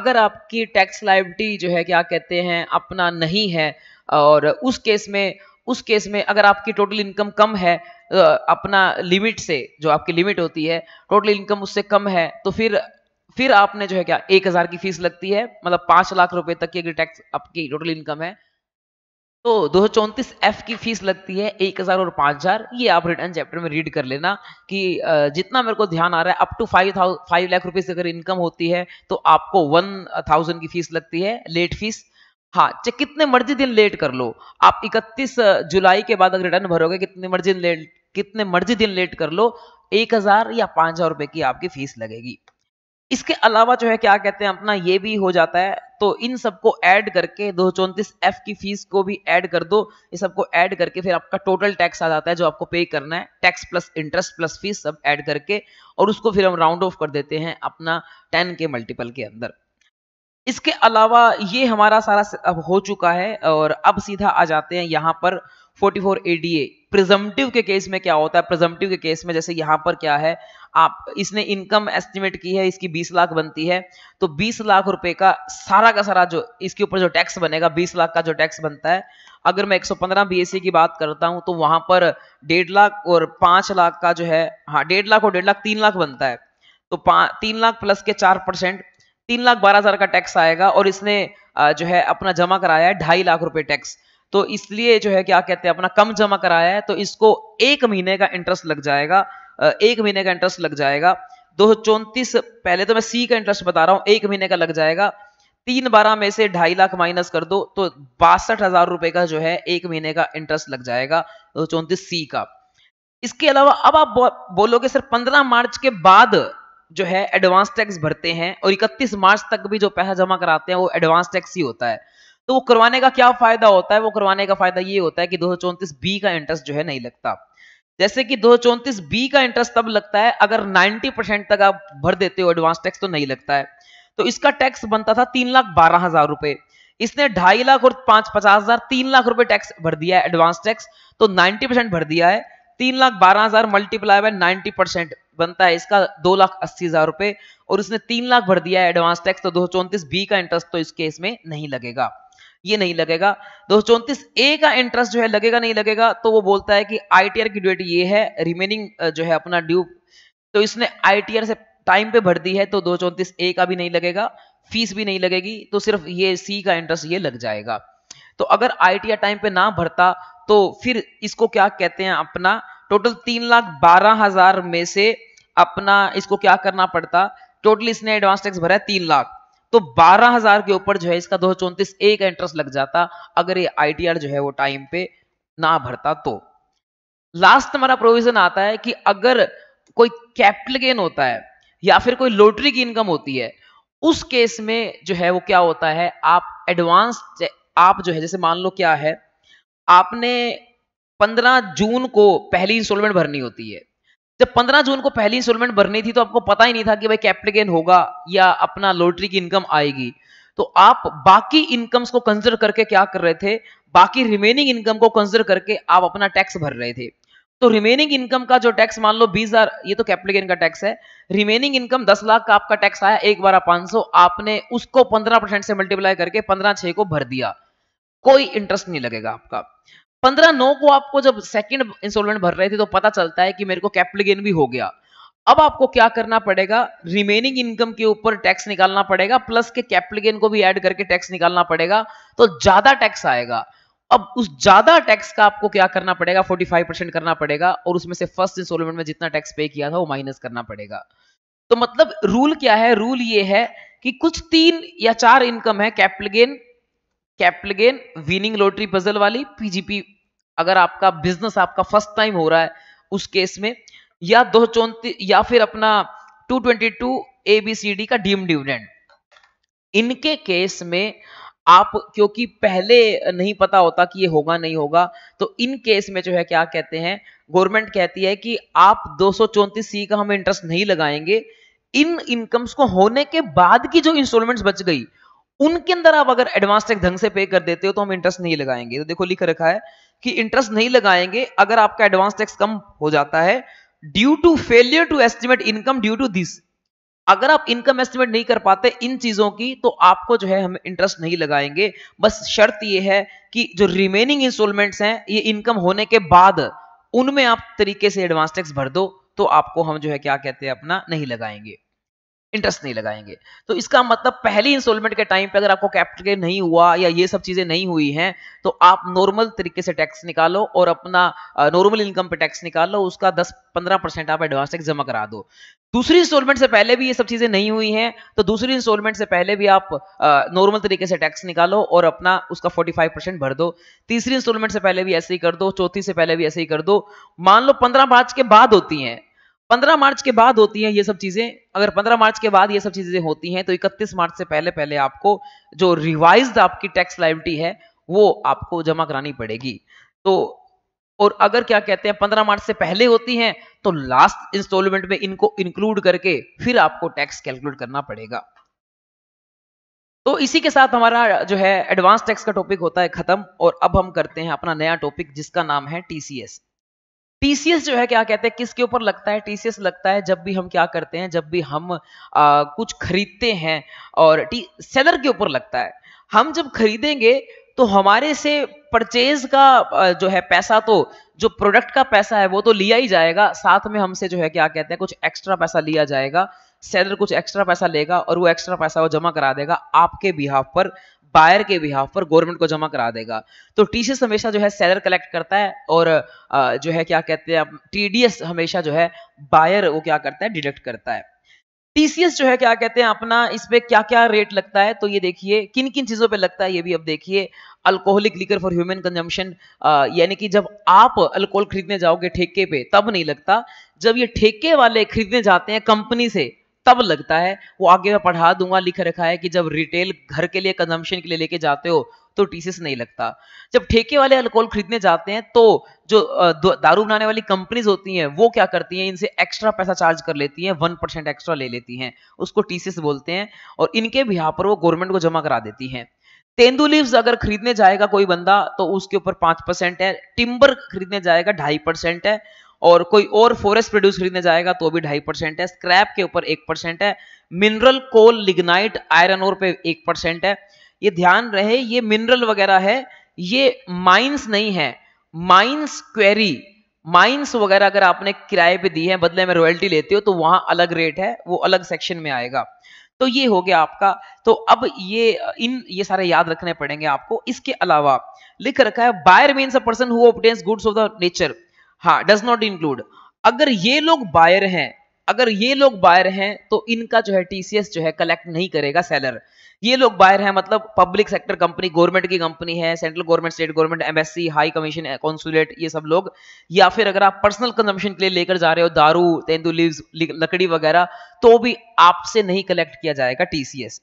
अगर आपकी टैक्स लायबिलिटी जो है क्या कहते हैं अपना नहीं है और उस केस में उस केस में अगर आपकी टोटल इनकम कम है अपना लिमिट से, जो आपकी लिमिट होती है टोटल इनकम उससे कम है, तो फिर फिर आपने जो है क्या एक हजार की फीस लगती है। मतलब पांच लाख रुपए तक की टैक्स आपकी टोटल इनकम है तो दो सौ चौंतीस एफ की फीस लगती है एक हजार और पांच हजार। ये आप रिटर्न चैप्टर में रीड कर लेना कि जितना मेरे को ध्यान आ रहा है up to five thousand five lakh रुपए से अगर इनकम होती है तो आपको वन थाउजेंड की फीस लगती है लेट फीस। हाँ, चाहे कितने मर्जी दिन लेट कर लो, आप इकतीस जुलाई के बाद अगर रिटर्न भरोगे कितने मर्जी लेट कितने मर्जी दिन लेट कर लो एक हजार या पांच हजार रुपए की आपकी फीस लगेगी। इसके अलावा जो है क्या कहते हैं अपना ये भी हो जाता है। तो इन सबको ऐड करके दो चौंतीस एफ की फीस को भी ऐड कर दो, ये सबको ऐड करके फिर आपका टोटल टैक्स आ जाता है जो आपको पे करना है, tax plus interest plus fees सब ऐड करके, और उसको फिर हम राउंड ऑफ कर देते हैं अपना टेन के मल्टीपल के अंदर। इसके अलावा ये हमारा सारा अब हो चुका है और अब सीधा आ जाते हैं यहाँ पर forty four A D A. Presumptive के केस में क्या होता है, प्रिजम्पटिव के केस में जैसे यहाँ पर क्या है आप इसने इनकम एस्टिमेट की है, इसकी बीस लाख बनती है तो बीस लाख रुपए का सारा का सारा जो इसके ऊपर जो टैक्स बनेगा बीस लाख का जो टैक्स बनता है। अगर मैं एक सौ पंद्रह बीएससी की बात करता हूं तो वहां पर डेढ़ लाख और पांच लाख का जो है, हाँ डेढ़ लाख और डेढ़ लाख तीन लाख बनता है, तो तीन लाख प्लस के चार परसेंट तीन लाख बारह हजार का टैक्स आएगा। और इसने जो है अपना जमा कराया है ढाई लाख रुपए टैक्स, तो इसलिए जो है क्या कहते हैं अपना कम जमा कराया है तो इसको एक महीने का इंटरेस्ट लग जाएगा, एक महीने का इंटरेस्ट लग जाएगा दो चौंतीस। पहले तो मैं सी का इंटरेस्ट बता रहा हूं, एक महीने का लग जाएगा। तीन बारह में से ढाई लाख माइनस कर दो तो बासठ हजार रुपए का जो है एक महीने का इंटरेस्ट लग जाएगा दो चौंतीस सी का। इसके अलावा अब आप बो, बोलोगे सर पंद्रह मार्च के बाद जो है एडवांस टैक्स भरते हैं और इकतीस मार्च तक भी जो पैसा जमा कराते हैं वो एडवांस टैक्स ही होता है, तो वो करवाने का क्या फायदा होता है? वो करवाने का फायदा ये होता है कि दो सौ चौंतीस बी का इंटरेस्ट जो है नहीं लगता। जैसे कि दो सौ चौंतीस बी का इंटरेस्ट तब लगता है अगर नब्बे परसेंट तक आप भर देते हो एडवांस टैक्स, तो नहीं लगता है। तो इसका टैक्स बनता था तीन लाख बारह हजार रुपए, इसने ढाई लाख और पांच पचास हजार तीन लाख रुपए टैक्स भर दिया है एडवांस टैक्स, तो नाइन्टी परसेंट भर दिया है। तीन लाख बारह हजार मल्टीप्लाई बाय नाइन्टी परसेंट बनता है इसका दो लाख अस्सी हजार रुपए और उसने तीन लाख भर दिया है एडवांस टैक्स, तो दो सौ चौंतीस बी का इंटरेस्ट तो इस केस में नहीं लगेगा, ये नहीं लगेगा। दो सौ चौंतीस ए का इंटरेस्ट जो है लगेगा नहीं लगेगा, तो वो बोलता है कि आईटीआर की डेट ये है, रिमेनिंग जो है अपना ड्यू, तो इसने आईटीआर से टाइम पे भर दी है तो दो सौ चौंतीस ए का भी नहीं लगेगा, फीस भी नहीं लगेगी, तो सिर्फ ये सी का इंटरेस्ट ये लग जाएगा। तो अगर आईटीआर टाइम पे ना भरता तो फिर इसको क्या कहते हैं अपना टोटल तीन लाख बारह हजार में से अपना इसको क्या करना पड़ता, टोटल इसने एडवांस टैक्स भरा है तीन लाख तो बारह हजार के ऊपर जो है इसका दो चौंतीस ए का इंटरेस्ट लग जाता अगर ये आईटीआर जो है वो टाइम पे ना भरता। तो लास्ट हमारा प्रोविजन आता है कि अगर कोई कैपिटल गेन होता है या फिर कोई लॉटरी की इनकम होती है उस केस में जो है वो क्या होता है आप एडवांस आप जो है जैसे मान लो क्या है आपने पंद्रह जून को पहली इंस्टॉलमेंट भरनी होती है। जब पंद्रह जून को पहली इंस्टॉलमेंट भरनी थी तो आपको पता ही नहीं था कि भाई कैपिटल गेन होगा या अपना लॉटरी की इनकम आएगी, तो आप बाकी इनकम्स को कंसीडर करके क्या कर रहे थे, बाकी रिमेनिंग इनकम को कंसीडर करके आप अपना टैक्स भर रहे थे। तो रिमेनिंग इनकम का जो टैक्स मान लो बीस हजार, ये तो कैपिटल गेन का टैक्स है। रिमेनिंग इनकम दस लाख का आपका टैक्स आया, एक बारह पांच सौ, आपने उसको पंद्रह परसेंट से मल्टीप्लाई करके पंद्रह छह को भर दिया, कोई इंटरेस्ट नहीं लगेगा आपका। पंद्रह नौ को आपको जब सेकंड इंस्टॉलमेंट भर रहे थे तो पता चलता है कि मेरे को कैपिटल गेन भी हो गया। अब आपको क्या करना पड़ेगा, रिमेनिंग इनकम के ऊपर टैक्स निकालना पड़ेगा प्लस के कैपिटल गेन को भी ऐड करके टैक्स निकालना पड़ेगा, तो ज्यादा टैक्स आएगा। अब उस ज्यादा टैक्स का आपको क्या करना पड़ेगा, फोर्टी फाइव परसेंट करना पड़ेगा और उसमें से फर्स्ट इंस्टॉलमेंट में जितना टैक्स पे किया था वो माइनस करना पड़ेगा। तो मतलब रूल क्या है, रूल ये है कि कुछ तीन या चार इनकम है, capital gain, capital gain, winning lottery puzzle वाली, पीजीपी अगर आपका बिजनेस आपका फर्स्ट टाइम हो रहा है उस केस में, या दो चौंतीस या फिर अपना टू ट्वेंटी टू एबीसीडी का डीम डिविडेंड। इनके केस में आप क्योंकि पहले नहीं पता होता कि ये होगा नहीं होगा, तो इन केस में जो है क्या कहते हैं, गवर्नमेंट कहती है कि आप दो सौ चौंतीस सी का हम इंटरेस्ट नहीं लगाएंगे, इन इनकम्स को होने के बाद की जो इंस्टॉलमेंट्स बच गई उनके अंदर आप अगर एडवांस टैक्स ढंग से पे कर देते हो तो हम इंटरेस्ट नहीं लगाएंगे। तो देखो लिख रखा है कि इंटरेस्ट नहीं लगाएंगे अगर आपका एडवांस टैक्स कम हो जाता है due to failure to estimate income due to this. अगर आप इनकम एस्टिमेट नहीं कर पाते इन चीजों की तो आपको जो है हम इंटरेस्ट नहीं लगाएंगे। बस शर्त यह है कि जो रिमेनिंग इंस्टॉलमेंट्स हैं ये इनकम होने के बाद उनमें आप तरीके से एडवांस टैक्स भर दो तो आपको हम जो है क्या कहते हैं अपना नहीं लगाएंगे, इंटरेस्ट नहीं लगाएंगे। तो इसका मतलब पहली इंस्टॉलमेंट के टाइम पे अगर आपको कैपिटल गेन नहीं हुआ या ये सब चीजें नहीं हुई हैं तो आप नॉर्मल तरीके से टैक्स निकालो और अपना नॉर्मल इनकम पे टैक्स निकालो, उसका दस पंद्रह परसेंट आप एडवांस टैक्स जमा करा दो। दूसरी इंस्टॉलमेंट से पहले भी ये सब चीजें नहीं हुई हैं तो दूसरी इंस्टॉलमेंट से पहले भी आप नॉर्मल तरीके से टैक्स निकालो और अपना उसका पैंतालीस परसेंट भर दो। तीसरी इंस्टॉलमेंट से पहले भी ऐसे ही कर दो, चौथी से पहले भी ऐसे ही कर दो। मान लो पंद्रह मार्च के बाद होती है, पंद्रह मार्च के बाद होती हैं ये सब चीजें, अगर पंद्रह मार्च के बाद ये सब चीजें होती हैं तो इकतीस मार्च से पहले पहले आपको जो रिवाइज्ड आपकी टैक्स लायबिलिटी है वो आपको जमा करानी पड़ेगी। तो और अगर क्या कहते हैं पंद्रह मार्च से पहले होती हैं तो लास्ट इंस्टॉलमेंट में इनको इंक्लूड करके फिर आपको टैक्स कैलकुलेट करना पड़ेगा। तो इसी के साथ हमारा जो है एडवांस टैक्स का टॉपिक होता है खत्म। और अब हम करते हैं अपना नया टॉपिक जिसका नाम है टीसीएस। टीसीएस जो है क्या कहते हैं किसके ऊपर लगता है? टीसीएस लगता है जब भी हम क्या करते हैं, जब भी हम आ, कुछ खरीदते हैं और सेलर के ऊपर लगता है। हम जब खरीदेंगे तो हमारे से परचेज का जो है पैसा, तो जो प्रोडक्ट का पैसा है वो तो लिया ही जाएगा, साथ में हमसे जो है क्या कहते हैं कुछ एक्स्ट्रा पैसा लिया जाएगा। सेलर कुछ एक्स्ट्रा पैसा लेगा और वो एक्स्ट्रा पैसा वो जमा करा देगा आपके बिहाफ पर, बायर के बिहाफ पर गवर्नमेंट को जमा करा देगा। तो टीसीएस हमेशा जो है सेलर कलेक्ट करता है और जो है क्या कहते हैं टीडीएस हमेशा जो है बायर वो क्या करता है डिडक्ट करता है। टीसीएस जो है क्या कहते हैं अपना इस पे क्या क्या रेट लगता है तो ये देखिए किन किन चीजों पे लगता है ये भी अब देखिए। Alcoholic liquor for human consumption, यानी कि जब आप अल्कोहल खरीदने जाओगे ठेके पे तब नहीं लगता, जब ये ठेके वाले खरीदने जाते हैं कंपनी से तब लगता है। वो आगे मैं पढ़ा दूंगा। लिख रखा है कि जब रिटेल घर के लिए कंजम्पशन के लिए लेके जाते हो तो टीसीएस नहीं लगता। जब ठेके वाले अल्कोहल खरीदने जाते हैं तो जो दारू बनाने वाली कंपनीज होती हैं वो क्या करती हैं, इनसे एक्स्ट्रा पैसा चार्ज कर लेती हैं, वन परसेंट एक्स्ट्रा ले लेती हैं, उसको टीसीएस बोलते हैं और इनके भी यहाँ पर वो गवर्नमेंट को जमा करा देती हैं। तेंदू लीव्स अगर खरीदने जाएगा कोई बंदा तो उसके ऊपर पांच परसेंट है, टिम्बर खरीदने जाएगा ढाई परसेंट है और कोई और फॉरेस्ट प्रोड्यूस खरीदने जाएगा तो भी ढाई परसेंट है, स्क्रैप के ऊपर एक परसेंट है, mineral coal lignite iron ore पे एक परसेंट है। ये ध्यान रहे ये मिनरल वगैरह है, ये माइंस नहीं है। माइंस क्वेरी माइंस वगैरह अगर आपने किराए पे दी है बदले में रॉयल्टी लेते हो तो वहां अलग रेट है, वो अलग सेक्शन में आएगा। तो ये हो गया आपका। तो अब ये इन ये सारे याद रखने पड़ेंगे आपको। इसके अलावा लिख रखा है buyer means a person who obtains goods of the nature, हाँ डज नॉट इंक्लूड। अगर ये लोग बायर हैं अगर ये लोग बायर हैं तो इनका जो है टीसीएस जो है कलेक्ट नहीं करेगा सेलर। ये लोग बायर हैं मतलब पब्लिक सेक्टर कंपनी, गवर्नमेंट की कंपनी है, central government, state government, embassy, high commission, consulate, ये सब लोग। या फिर अगर आप पर्सनल कंजम्पशन के लिए लेकर जा रहे हो दारू, तेंदू लीव्स, लकड़ी वगैरह तो भी आपसे नहीं कलेक्ट किया जाएगा टीसीएस।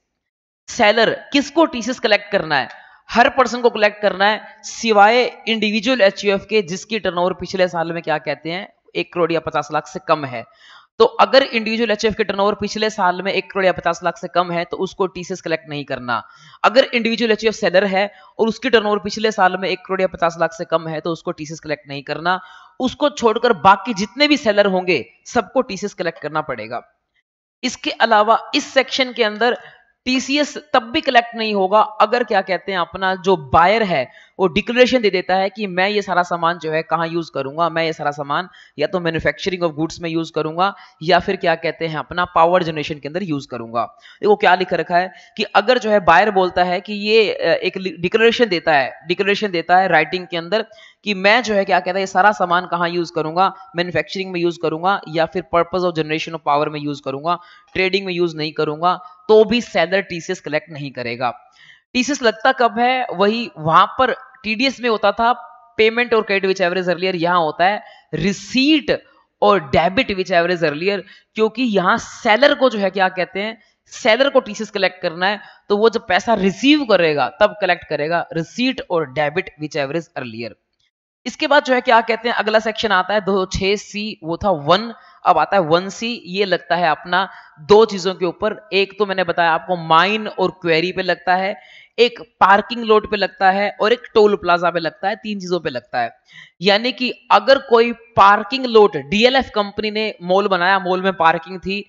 सेलर किसको टीसीएस कलेक्ट करना है? हर पर्सन को कलेक्ट करना है सिवाय इंडिविजुअल एचयूएफ के जिसकी टर्नओवर पिछले साल में क्या कहते हैं एक करोड़ या पचास लाख से कम है। तो अगर इंडिविजुअल एचयूएफ के टर्नओवर पिछले साल में एक करोड़ या पचास लाख से कम है तो उसको टीसीएस कलेक्ट नहीं करना। अगर इंडिविजुअल एचयूएफ सेलर है और उसकी टर्नओवर पिछले साल में एक करोड़ या पचास लाख से कम है तो उसको टीसीएस कलेक्ट नहीं करना। उसको छोड़कर बाकी जितने भी सेलर होंगे सबको टीसीएस कलेक्ट करना पड़ेगा। इसके अलावा इस सेक्शन के अंदर टीसीएस तब भी कलेक्ट नहीं होगा अगर क्या कहते हैं अपना जो बायर है वो डिक्लेरेशन दे देता है कि मैं ये सारा सामान जो है कहाँ यूज करूंगा, मैं ये सारा सामान या तो मैन्युफैक्चरिंग ऑफ गुड्स में यूज करूंगा या फिर क्या कहते हैं अपना पावर जनरेशन के अंदर यूज करूंगा। देखो क्या लिख रखा है कि अगर जो है बायर बोलता है कि ये एक डिक्लेरेशन देता है, डिक्लेरेशन देता है राइटिंग के अंदर कि मैं जो है क्या कहता है ये सारा सामान कहाँ यूज करूंगा, मैन्युफैक्चरिंग में यूज करूंगा या फिर purpose of generation of power में यूज करूंगा, ट्रेडिंग में यूज नहीं करूंगा, तो भी सेलर टीसीएस कलेक्ट नहीं करेगा। टीसीएस लगता कब है, वही वहां पर टीडीएस में होता था पेमेंट और क्रेडिट विच एवरेज अर्लियर, यहां होता है रिसीट और डेबिट विच एवरेज अर्लियर, क्योंकि यहां सेलर को जो है क्या कहते हैं सेलर को टीसीएस कलेक्ट करना है, तो वो जब पैसा रिसीव करेगा तब कलेक्ट करेगा रिसीट और डेबिट विच एवरेज अर्लियर। इसके बाद जो है क्या कहते हैं अगला सेक्शन आता है दो छह सी, वो था वन, अब आता है वन सी। ये लगता है अपना दो चीजों के ऊपर, एक तो मैंने बताया आपको माइन और क्वेरी पे लगता है, एक पार्किंग लॉट पे लगता है और एक टोल प्लाजा पे लगता है, तीन चीजों पे लगता है। यानी कि अगर कोई पार्किंग लॉट, डीएलएफ कंपनी ने मॉल बनाया, मॉल में पार्किंग थी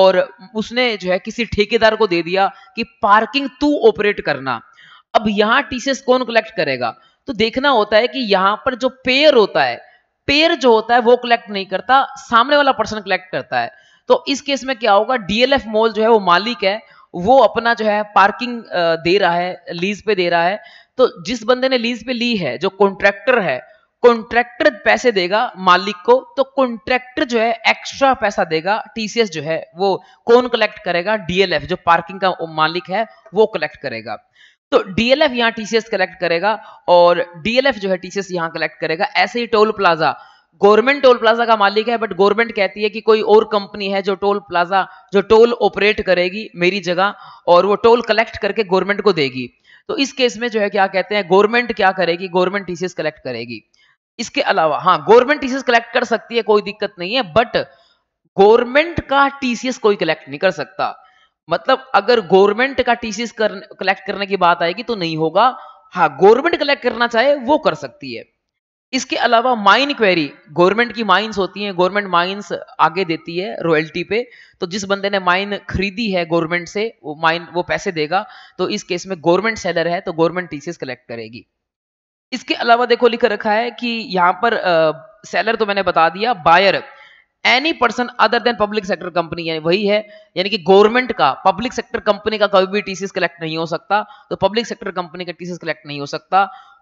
और उसने जो है किसी ठेकेदार को दे दिया कि पार्किंग तू ऑपरेट करना, अब यहां टीसीएस कौन कलेक्ट करेगा, तो देखना होता है कि यहां पर जो पेयर होता है, पेयर जो होता है वो कलेक्ट नहीं करता, सामने वाला पर्सन कलेक्ट करता है। तो इस केस में क्या होगा, डीएलएफ मॉल जो है वो मालिक है, वो अपना जो है पार्किंग दे रहा है, लीज पे दे रहा है, तो जिस बंदे ने लीज पे ली है, जो कॉन्ट्रैक्टर है, कॉन्ट्रैक्टर पैसे देगा मालिक को, तो कॉन्ट्रैक्टर जो है एक्स्ट्रा पैसा देगा, टीसीएस जो है वो कौन कलेक्ट करेगा, डीएलएफ जो पार्किंग का मालिक है वो कलेक्ट करेगा। तो डीएलएफ यहां टीसीएस कलेक्ट करेगा और डीएलएफ जो है टीसीएस यहां कलेक्ट करेगा। ऐसे ही toll plaza, government toll plaza का मालिक है, बट गवर्नमेंट कहती है कि कोई और कंपनी है जो टोल प्लाजा जो टोल ऑपरेट करेगी मेरी जगह, और वो टोल कलेक्ट करके गवर्नमेंट को देगी, तो इस केस में जो है क्या कहते हैं गवर्नमेंट क्या करेगी, गवर्नमेंट टीसीएस कलेक्ट करेगी। इसके अलावा हाँ, गवर्नमेंट टीसीएस कलेक्ट कर सकती है, कोई दिक्कत नहीं है, बट गवर्नमेंट का टीसीएस कोई कलेक्ट नहीं कर सकता। मतलब अगर गवर्नमेंट का टीसीएस कलेक्ट करने की बात आएगी तो नहीं होगा, हाँ गवर्नमेंट कलेक्ट करना चाहे वो कर सकती है। इसके अलावा माइन क्वेरी, गवर्नमेंट की माइंस होती हैं, गवर्नमेंट माइंस आगे देती है रॉयल्टी पे, तो जिस बंदे ने माइन खरीदी है गवर्नमेंट से, वो माइन वो पैसे देगा, तो इस केस में गवर्नमेंट सेलर है तो गवर्नमेंट टीसीएस कलेक्ट करेगी। इसके अलावा देखो लिख रखा है कि यहाँ पर सेलर तो मैंने बता दिया, buyer any person other than public sector company वही है, यानी कि गवर्नमेंट का, पब्लिक सेक्टर कंपनी का कभी भी टीसीएस कलेक्ट नहीं हो सकता, तो पब्लिक सेक्टर कंपनी का टीसीएस कलेक्ट नहीं हो सकता।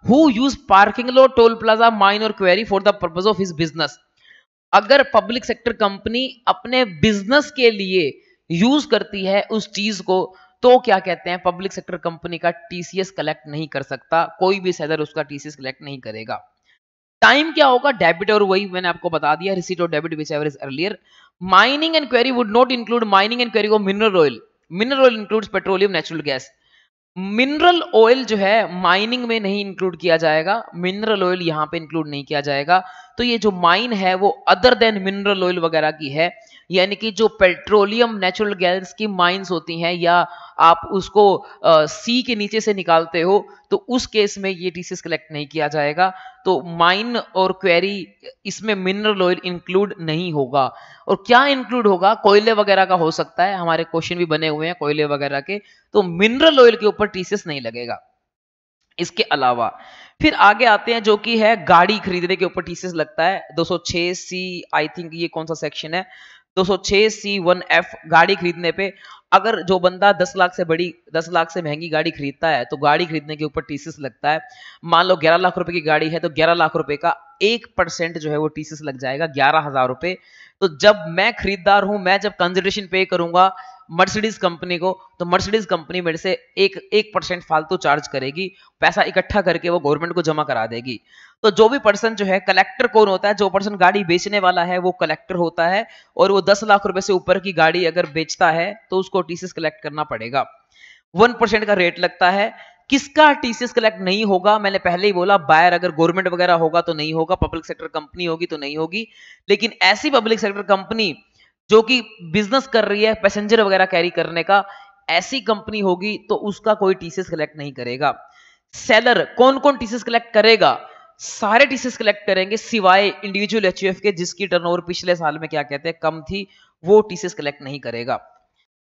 Who use parking lot, toll plaza, mine और quarry for the purpose of his business, अगर पब्लिक सेक्टर कंपनी अपने बिजनेस के लिए यूज करती है उस चीज को, तो क्या कहते हैं पब्लिक सेक्टर कंपनी का टीसीएस कलेक्ट नहीं कर सकता, कोई भी सेलर उसका टीसीएस कलेक्ट नहीं करेगा। टाइम क्या होगा, डेबिट और वही मैंने आपको बता दिया, रिसीट और debit whichever is earlier. Mining and quarry would not include, mining and quarry को mineral oil, mineral oil includes petroleum natural gas, mineral oil जो है माइनिंग में नहीं इंक्लूड किया जाएगा, मिनरल ऑयल यहाँ पे इंक्लूड नहीं किया जाएगा। तो ये जो माइन है वो अदर देन मिनरल ऑयल वगैरह की है, यानी कि जो पेट्रोलियम नेचुरल गैस की माइंस होती हैं या आप उसको सी के नीचे से निकालते हो, तो उस केस में ये टीसीएस कलेक्ट नहीं किया जाएगा। तो माइन और क्वेरी, इसमें मिनरल ऑयल इंक्लूड नहीं होगा। और क्या इंक्लूड होगा, कोयले वगैरह का हो सकता है, हमारे क्वेश्चन भी बने हुए हैं कोयले वगैरह के, तो मिनरल ऑयल के ऊपर टीसीएस नहीं लगेगा। इसके अलावा फिर आगे आते हैं जो कि है गाड़ी खरीदने के ऊपर टीसीएस लगता है, दो सौ छह सी, आई थिंक ये कौन सा सेक्शन है, दो सौ छह सी वन एफ, गाड़ी खरीदने पे अगर जो बंदा दस लाख से बड़ी दस लाख से महंगी गाड़ी खरीदता है तो गाड़ी खरीदने के ऊपर टीसीएस लगता है। मान लो ग्यारह लाख रुपए की गाड़ी है तो ग्यारह लाख रुपए का एक परसेंट जो है वो टीसीएस लग जाएगा, ग्यारह हजार रुपए। तो जब मैं खरीदार हूं, मैं जब कंसिडरेशन पे करूंगा मर्सिडीज कंपनी को, तो मर्सिडीज कंपनी मेरे से एक एक परसेंट फालतू चार्ज करेगी, पैसा इकट्ठा करके वो गवर्नमेंट को जमा करा देगी। तो जो भी पर्सन जो है, कलेक्टर कौन होता है, जो पर्सन गाड़ी बेचने वाला है वो कलेक्टर होता है, और वो दस लाख रुपए से ऊपर की गाड़ी अगर बेचता है तो उसको टीसीएस कलेक्ट करना पड़ेगा। वन परसेंट का रेट लगता है। किसका टीसीएस कलेक्ट नहीं होगा, मैंने पहले ही बोला, बायर अगर गवर्नमेंट वगैरह होगा तो नहीं होगा, पब्लिक सेक्टर कंपनी होगी तो नहीं होगी। लेकिन ऐसी पब्लिक सेक्टर कंपनी जो कि बिजनेस कर रही है पैसेंजर वगैरह कैरी करने का, ऐसी कंपनी होगी तो उसका कोई टीसीएस कलेक्ट नहीं करेगा। सेलर कौन कौन टीसीएस कलेक्ट करेगा, सारे टीसीएस कलेक्ट करेंगे सिवाय इंडिविजुअल एचयूएफ के, जिसकी टर्नओवर पिछले साल में क्या कहते हैं कम थी, वो टीसीएस कलेक्ट नहीं करेगा।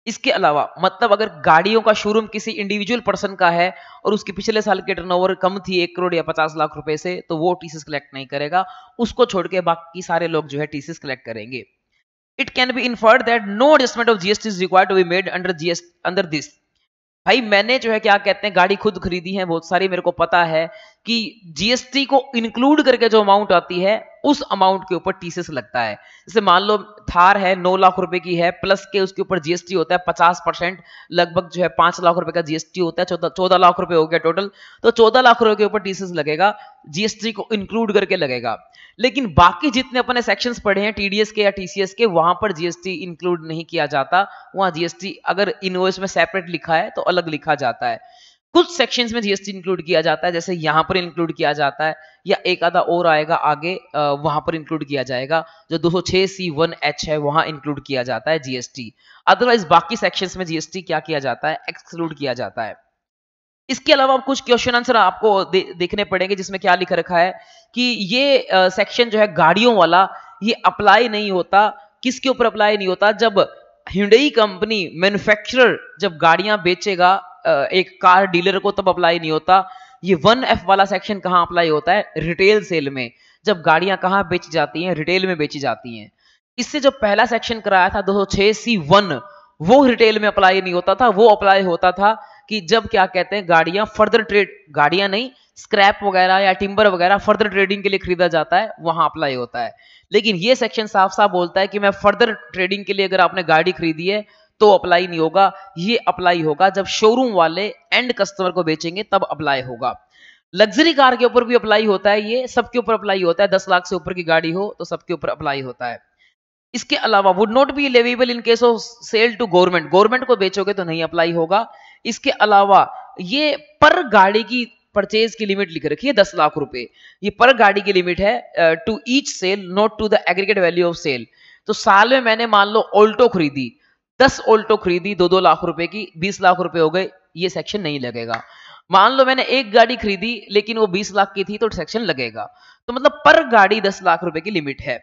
इसके अलावा मतलब अगर गाड़ियों का शोरूम किसी इंडिविजुअल पर्सन का है और उसके पिछले साल के टर्नओवर कम थी एक करोड़ या पचास लाख रुपए से, तो वो टीसीएस कलेक्ट नहीं करेगा, उसको छोड़ के बाकी सारे लोग जो है टीसीएस कलेक्ट करेंगे। It can be inferred that no adjustment of GST is required to be made under GST under this. भाई मैंने जो है क्या कहते हैं गाड़ी खुद खरीदी है बहुत सारी, मेरे को पता है कि जीएसटी को इंक्लूड करके जो अमाउंट आती है उस अमाउंट के ऊपर टीसीएस लगता है। जैसे मान लो थार है नौ लाख रुपए की है, प्लस के उसके ऊपर जीएसटी होता है पचास परसेंट, लगभग जो है पांच लाख रुपए का जीएसटी होता है, चौदह चौदह लाख रुपए हो गया टोटल, तो चौदह लाख रुपए के ऊपर टीसीएस लगेगा, जीएसटी को इंक्लूड करके लगेगा। लेकिन बाकी जितने अपने सेक्शंस पढ़े हैं टीडीएस के या टीसीएस के, वहां पर जीएसटी इंक्लूड नहीं किया जाता, वहां जीएसटी अगर इनवॉइस में सेपरेट लिखा है तो अलग लिखा जाता है। कुछ सेक्शंस में जीएसटी इंक्लूड किया जाता है, जैसे यहाँ पर इंक्लूड किया जाता है, या एक आधा और आएगा आगे वहां पर इंक्लूड किया जाएगा, जो दो सौ छह सी वन एच है वहां इंक्लूड किया जाता है जीएसटी। अदरवाइज बाकी सेक्शंस में जीएसटी क्या किया जाता है, एक्सक्लूड किया जाता है। इसके अलावा कुछ क्वेश्चन आंसर आपको दे, देखने पड़ेंगे जिसमें क्या लिख रखा है कि ये सेक्शन जो है गाड़ियों वाला ये अप्लाई नहीं होता, किसके ऊपर अप्लाई नहीं होता, जब Hyundai कंपनी मैन्युफैक्चरर जब गाड़ियां बेचेगा एक कार डीलर को तब अप्लाई नहीं होता। ये वन एफ वाला सेक्शन कहां अप्लाई होता है, रिटेल सेल में, जब गाड़ियां कहां बेची जाती हैं, रिटेल में बेची जाती हैं। इससे जो पहला सेक्शन कराया था दो सौ छह सी वन, वो रिटेल में अप्लाई नहीं होता था, वो अप्लाई होता था कि जब क्या कहते हैं गाड़ियां फर्दर ट्रेड, गाड़ियां नहीं स्क्रैप वगैरह या टिम्बर वगैरह फर्दर ट्रेडिंग के लिए खरीदा जाता है, वहां अप्लाई होता है। लेकिन ये सेक्शन साफ साफ बोलता है कि मैं फर्दर ट्रेडिंग के लिए अगर आपने गाड़ी खरीदी है तो अप्लाई नहीं होगा, ये अप्लाई होगा जब शोरूम वाले एंड कस्टमर को बेचेंगे तब अप्लाई होगा। लग्जरी कार के ऊपर भी अप्लाई होता है, ये सबके ऊपर अप्लाई होता है, दस लाख से ऊपर की गाड़ी हो तो सबके ऊपर अप्लाई होता है। इसके अलावा would not be leviable in case of sale to government, government को बेचोगे तो नहीं अप्लाई होगा। इसके अलावा ये पर गाड़ी की परचेज की लिमिट लिख रखी है दस लाख रुपए, ये पर गाड़ी की लिमिट है, to each sale not to the aggregate value of sale. तो साल में मैंने मान लो ऑल्टो खरीदी, दस ऑल्टो खरीदी दो दो लाख रुपए की, बीस लाख रुपए हो गए, ये सेक्शन नहीं लगेगा। मान लो मैंने एक गाड़ी खरीदी लेकिन वो बीस लाख की थी तो सेक्शन लगेगा। तो मतलब पर गाड़ी दस लाख रुपए की लिमिट है।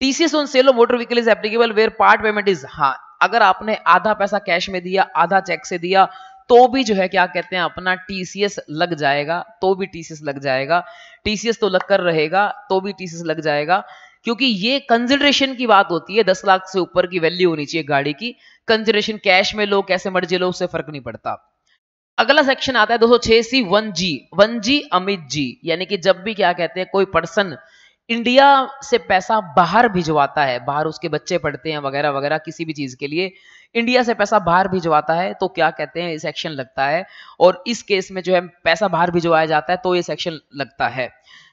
TCS on sale of motor vehicle is applicable where part payment is, हाँ अगर आपने आधा पैसा कैश में दिया आधा चेक से दिया तो भी जो है क्या कहते हैं अपना टीसीएस लग जाएगा, तो भी टीसीएस लग जाएगा, टीसीएस तो लग कर रहेगा तो भी टीसीएस लग जाएगा, क्योंकि ये कंसिडरेशन की बात होती है, दस लाख से ऊपर की वैल्यू होनी चाहिए गाड़ी की, कंसिडरेशन कैश में लो कैसे मर्जी लो उससे फर्क नहीं पड़ता। अगला सेक्शन आता है दो सौ छह C one G, one G Amit ji, यानी कि जब भी क्या कहते हैं कोई पर्सन इंडिया से पैसा बाहर भिजवाता है, बाहर उसके बच्चे पढ़ते हैं वगैरह वगैरह, किसी भी चीज के लिए इंडिया से पैसा बाहर भिजवाता है तो क्या कहते हैं ये सेक्शन लगता है, और इस केस में जो है पैसा बाहर भिजवाया जाता है तो ये सेक्शन लगता है।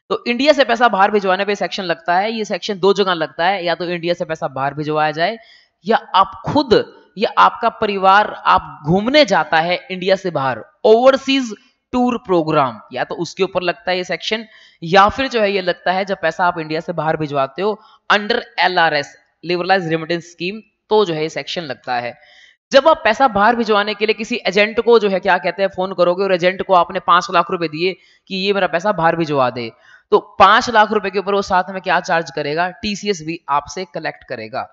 तो इंडिया से पैसा बाहर भिजवाने पे सेक्शन लगता है, ये सेक्शन दो जगह लगता है, या तो इंडिया से पैसा बाहर भिजवाया जाए या आप खुद या आपका परिवार आप घूमने जाता है इंडिया से बाहर, ओवरसीज टूर प्रोग्राम, या तो उसके ऊपर लगता है ये सेक्शन, या फिर जो है ये लगता है जब पैसा आप इंडिया से बाहर भिजवाते हो under L R S liberalise remittance scheme, तो जो है ये सेक्शन लगता है। जब आप पैसा बाहर भिजवाने के लिए किसी एजेंट को जो है क्या कहते हैं फोन करोगे और एजेंट को आपने पांच लाख रुपए दिए कि ये मेरा पैसा बाहर भिजवा दे, तो पांच लाख रुपए के ऊपर वो साथ में क्या चार्ज करेगा, टीसीएस भी आपसे कलेक्ट करेगा।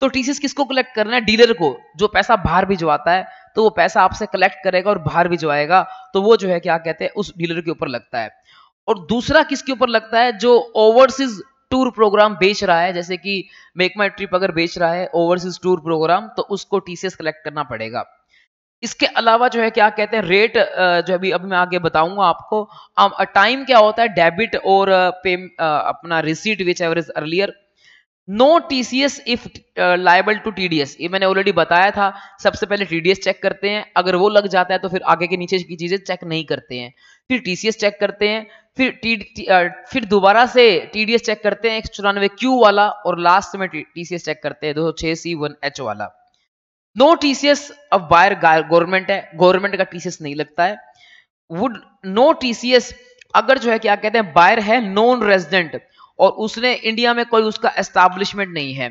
तो टीसीएस किसको कलेक्ट करना है, डीलर को, जो पैसा बाहर भिजवाता है तो वो पैसा आपसे कलेक्ट करेगा और बाहर भिजवाएगा तो वो जो है क्या कहते हैं उस डीलर के ऊपर लगता है। और दूसरा किसके ऊपर लगता है, जो ओवरसीज टूर प्रोग्राम बेच रहा है, जैसे कि मेक माई ट्रिप अगर बेच रहा है ओवरसीज टूर प्रोग्राम, तो उसको टीसीएस कलेक्ट करना पड़ेगा। इसके अलावा जो है क्या कहते हैं रेट जो अभी अभी मैं आगे बताऊंगा आपको। टाइम क्या होता है, डेबिट और पे अपना receipt which average earlier. No TCS if liable to TDS, ये मैंने ऑलरेडी बताया था। सबसे पहले टीडीएस चेक करते हैं, अगर वो लग जाता है तो फिर आगे के नीचे की चीजें चेक नहीं करते हैं, फिर टीसीएस चेक करते हैं, फिर टी, टी, फिर दोबारा से टीडीएस चेक करते हैं एक चौरानवे क्यू वाला, और लास्ट में टीसीएस चेक करते हैं दो सौ छह सी वन एच वाला। No TCS of buyer government है, गवर्नमेंट का टीसीएस नहीं लगता है। वुड नो टीसीएस अगर जो है क्या कहते हैं बायर है नॉन रेजिडेंट और उसने इंडिया में कोई उसका एस्टैब्लिशमेंट नहीं है।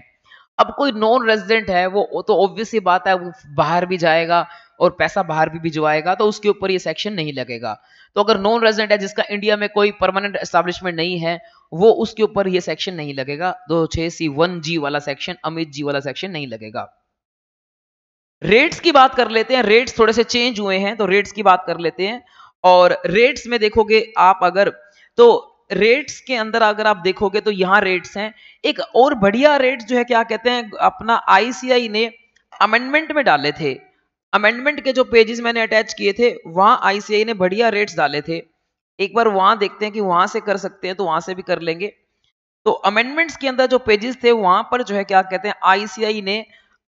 अब कोई नॉन रेजिडेंट है वो तो ऑब्वियसली बात है वो बाहर भी जाएगा और पैसा बाहर भी भिजवाएगा तो उसके ऊपर ये सेक्शन नहीं लगेगा। तो अगर नॉन रेजिडेंट है जिसका इंडिया में कोई परमानेंट एस्टैब्लिशमेंट नहीं है वो उसके ऊपर ये सेक्शन नहीं लगेगा। दो छह सी वन जी वाला सेक्शन, अमित जी वाला सेक्शन नहीं लगेगा। रेट्स की बात कर लेते हैं, रेट्स थोड़े से चेंज हुए हैं तो रेट्स की बात कर लेते हैं। और रेट्स में देखोगे आप अगर तो रेट्स के अंदर अगर आप देखोगे तो यहाँ रेट्स हैं। एक और बढ़िया रेट्स जो है क्या कहते हैं अपना आईसीआई ने अमेंडमेंट में डाले थे, अमेंडमेंट के जो पेजेस मैंने अटैच किए थे वहां आईसीआई ने बढ़िया रेट्स डाले थे। एक बार वहां देखते हैं कि वहां से कर सकते हैं तो वहां से भी कर लेंगे। तो अमेंडमेंट्स के अंदर जो पेजेस थे वहां पर जो है क्या कहते हैं आईसीआई ने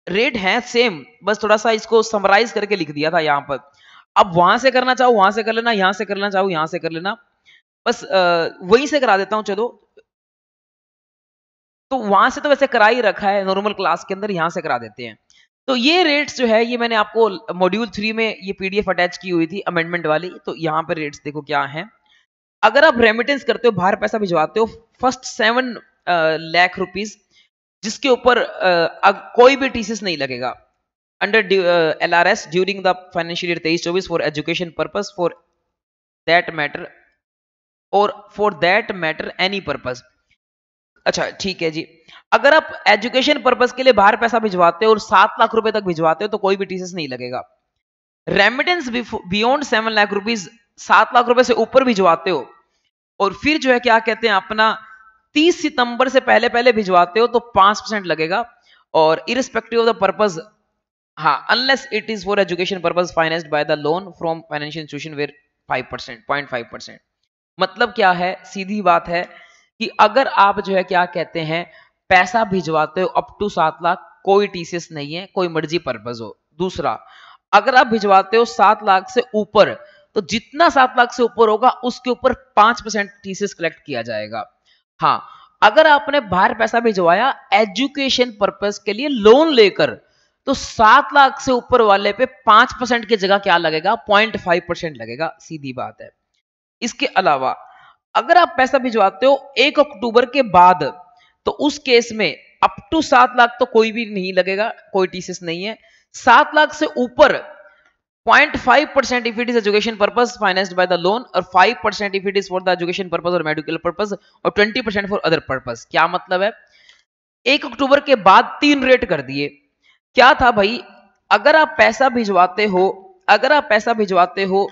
रेट है सेम, बस थोड़ा सा इसको समराइज करके लिख दिया था यहाँ पर। अब वहां से करना चाहो वहां से कर लेना, यहाँ से करना चाहो यहाँ से कर लेना, बस वहीं से करा देता हूं। चलो तो वहां से तो वैसे करा ही रखा है नॉर्मल क्लास के अंदर, यहाँ से करा देते हैं। तो ये रेट्स जो है ये मैंने आपको मॉड्यूल थ्री में ये पीडीएफ अटैच की हुई थी अमेंडमेंट वाली। तो यहाँ पर रेट्स देखो क्या है। अगर आप रेमिटेंस करते हो, बाहर पैसा भिजवाते हो, फर्स्ट सेवन लाख रुपीज जिसके ऊपर कोई भी टीसीएस नहीं लगेगा under LRS during the financial year तेईस चौबीस for education purpose, for that matter और for that matter any purpose. अच्छा ठीक है जी, अगर आप एजुकेशन पर्पस के लिए बाहर पैसा भिजवाते हो और सात लाख रुपए तक भिजवाते हो तो कोई भी टीसीएस नहीं लगेगा। Remittance beyond seven lakh rupees सात लाख रुपए से ऊपर भिजवाते हो और फिर जो है क्या कहते हैं अपना तीस सितंबर से पहले पहले भिजवाते हो तो पांच परसेंट लगेगा। और इरिस्पेक्टिव ऑफ द पर्पस, हाँ, unless it is for education purpose financed by the loan from financial institution where five percent point five percent. मतलब क्या है, सीधी बात है कि अगर आप जो है क्या कहते हैं पैसा भिजवाते हो अप टू सात लाख कोई टीसीएस नहीं है, कोई मर्जी पर्पस हो। दूसरा, अगर आप भिजवाते हो सात लाख से ऊपर तो जितना सात लाख से ऊपर होगा उसके ऊपर पांच परसेंट टीसीएस कलेक्ट किया जाएगा। हाँ, अगर आपने बाहर पैसा भिजवाया एजुकेशन पर्पस के लिए लोन लेकर तो सात लाख से ऊपर वाले पे पांच परसेंट की जगह क्या लगेगा, पॉइंट फाइव परसेंट लगेगा, सीधी बात है। इसके अलावा अगर आप पैसा भिजवाते हो एक अक्टूबर के बाद तो उस केस में अप टू सात लाख तो कोई भी नहीं लगेगा, कोई टीसीएस नहीं है। सात लाख से ऊपर point five percent if it is education purpose financed by the loan, और five percent if it is for the education purpose और मेडिकल पर्पस, और twenty percent for other purpose. क्या मतलब है, एक अक्टूबर के बाद तीन रेट कर दिए। क्या था भाई, अगर आप पैसा भिजवाते हो अगर आप पैसा भिजवाते हो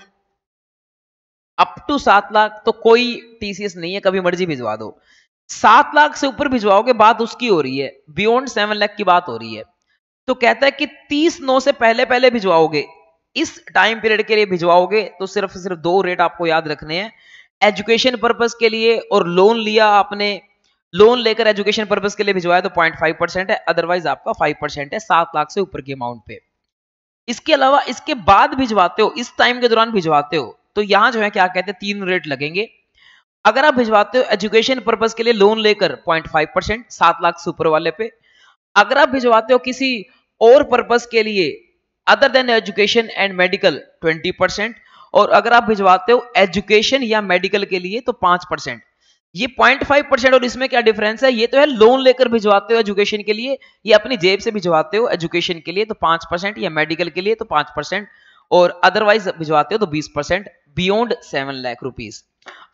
अप टू सात लाख तो कोई टीसीएस नहीं है, कभी मर्जी भिजवा दो। सात लाख से ऊपर भिजवाओगे, बात उसकी हो रही है, बियॉन्ड सेवन लाख की बात हो रही है। तो कहता है कि तीस नौ से पहले पहले भिजवाओगे, इस टाइम पीरियड के लिए भिजवाओगे तो सिर्फ सिर्फ दो रेट आपको याद रखने हैं, एजुकेशन पर्पस के लिए और लोन लिया आपने, लोन लेकर एजुकेशन पर्पस के लिए भिजवाया तो पॉइंट फाइव परसेंट है, अदरवाइज आपका फाइव परसेंट है सात लाख से ऊपर के अमाउंट पे। इसके अलावा इसके बाद भिजवाते हो, इस टाइम के दौरान भिजवाते हो तो यहां जो है क्या कहते हैं तीन रेट लगेंगे। अगर आप भिजवाते हो एजुकेशन पर्पस के लिए लोन लेकर पॉइंट फाइव परसेंट सात लाख से ऊपर वाले पे, अगर आप भिजवाते हो किसी और पर्पस के लिए other than education and medical twenty percent, और अगर आप भिजवाते हो एजुकेशन या मेडिकल के लिए तो पांच परसेंट। ये पॉइंट फाइव परसेंट और इसमें क्या डिफरेंस है, ये तो है लोन लेकर भिजवाते हो एजुकेशन के लिए, ये अपनी जेब से भिजवाते हो एजुकेशन के लिए तो पांच परसेंट या मेडिकल के लिए तो पांच परसेंट, और अदरवाइज भिजवाते हो तो बीस percent. Beyond seven lakh rupees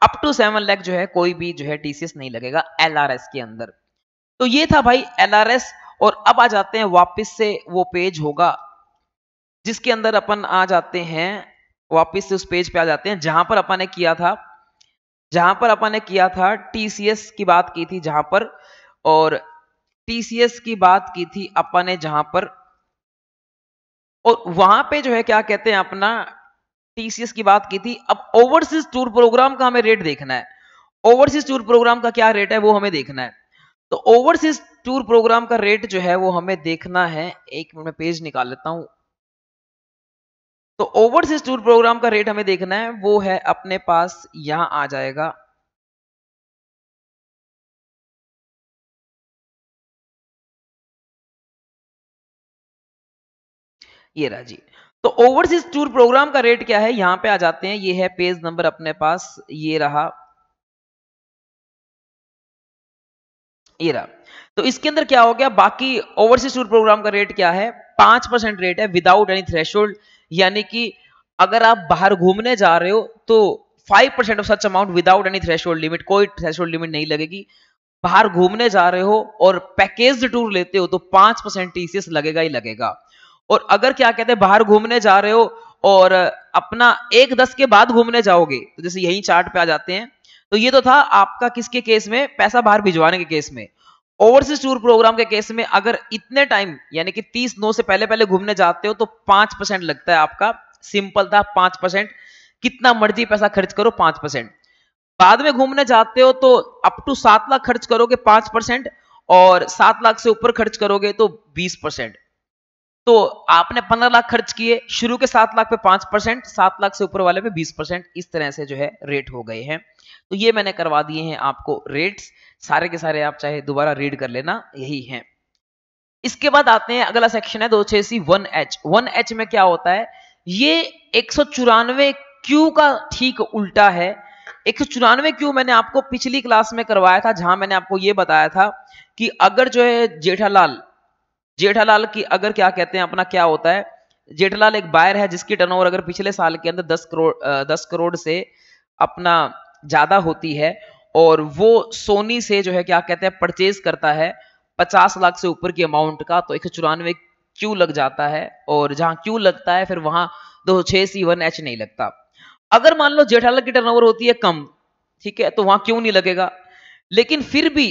up to seven lakh जो है कोई भी जो है टीसीएस नहीं लगेगा एलआरएस के अंदर। तो ये था भाई एलआरएस। और अब आ जाते हैं वापस से वो पेज होगा जिसके अंदर अपन आ जाते हैं, वापस से उस पेज पे आ जाते हैं जहां पर अपन ने किया था जहां पर अपन ने किया था टीसीएस की बात की थी जहां पर और टीसीएस की बात की थी अपन ने जहां पर और वहां पे जो है क्या कहते हैं अपना टीसीएस की बात की थी। अब ओवरसीज टूर प्रोग्राम का हमें रेट देखना है, ओवरसीज टूर प्रोग्राम का क्या रेट है वो हमें देखना है। तो ओवरसीज टूर प्रोग्राम का रेट जो है वो हमें देखना है, एक मिनट में पेज निकाल लेता हूं। तो ओवरसीज टूर प्रोग्राम का रेट हमें देखना है, वो है अपने पास यहां आ जाएगा। ये रहा जी। तो ओवरसीज टूर प्रोग्राम का रेट क्या है, यहां पे आ जाते हैं, ये है पेज नंबर अपने पास, ये रहा ये रहा तो इसके अंदर क्या हो गया, बाकी ओवरसीज टूर प्रोग्राम का रेट क्या है, पांच परसेंट रेट है विदाउट एनी थ्रेशोल्ड, यानी कि अगर आप बाहर घूमने जा रहे हो तो five percent of such amount without any threshold limit, कोई थ्रेशोल्ड लिमिट नहीं लगेगी। बाहर घूमने जा रहे हो और पैकेज टूर लेते हो तो पांच परसेंट टीसीएस लगेगा ही लगेगा। और अगर क्या कहते हैं बाहर घूमने जा रहे हो और अपना एक दस के बाद घूमने जाओगे, तो जैसे यही चार्ट पे आ जाते हैं, तो ये तो था आपका किसके केस में, पैसा बाहर भिजवाने के केस में। ओवरसीज टूर प्रोग्राम के केस में अगर इतने टाइम यानी कि तीस नौ से पहले पहले घूमने जाते हो तो पांच परसेंट लगता है आपका, सिंपल था पांच परसेंट, कितना मर्जी पैसा खर्च करो पांच परसेंट। बाद में घूमने जाते हो तो अप टू सात लाख खर्च करोगे पांच परसेंट, और सात लाख से ऊपर खर्च करोगे तो बीस परसेंट। तो आपने पंद्रह लाख खर्च किए, शुरू के सात लाख पे पांच परसेंट, सात लाख से ऊपर वाले पे बीस परसेंट, इस तरह से जो है रेट हो गए हैं। तो ये मैंने करवा दिए हैं आपको रेट्स, सारे के सारे आप चाहे दोबारा रीड कर लेना, यही है। इसके बाद आते हैं, अगला सेक्शन है दो छह C one H. One H में क्या होता है, ये एक सौ चौरानवे क्यू का ठीक उल्टा है। एक सौ चौरानवे क्यू मैंने आपको पिछली क्लास में करवाया था, जहां मैंने आपको ये बताया था कि अगर जो है जेठालाल जेठालाल की अगर क्या कहते हैं अपना क्या होता है, जेठालाल एक बायर है जिसकी टर्नओवर अगर पिछले साल के अंदर दस करोड़ दस करोड़ से अपना ज्यादा होती है और वो सोनी से जो है क्या कहते हैं परचेज करता है पचास लाख से ऊपर की अमाउंट का, तो एक सौ चौरानवे क्यू लग जाता है। और जहां क्यू लगता है फिर वहां दो छह सी वन एच नहीं लगता। अगर मान लो जेठालाल की टर्नओवर होती है कम, ठीक है, तो वहां क्यों नहीं लगेगा। लेकिन फिर भी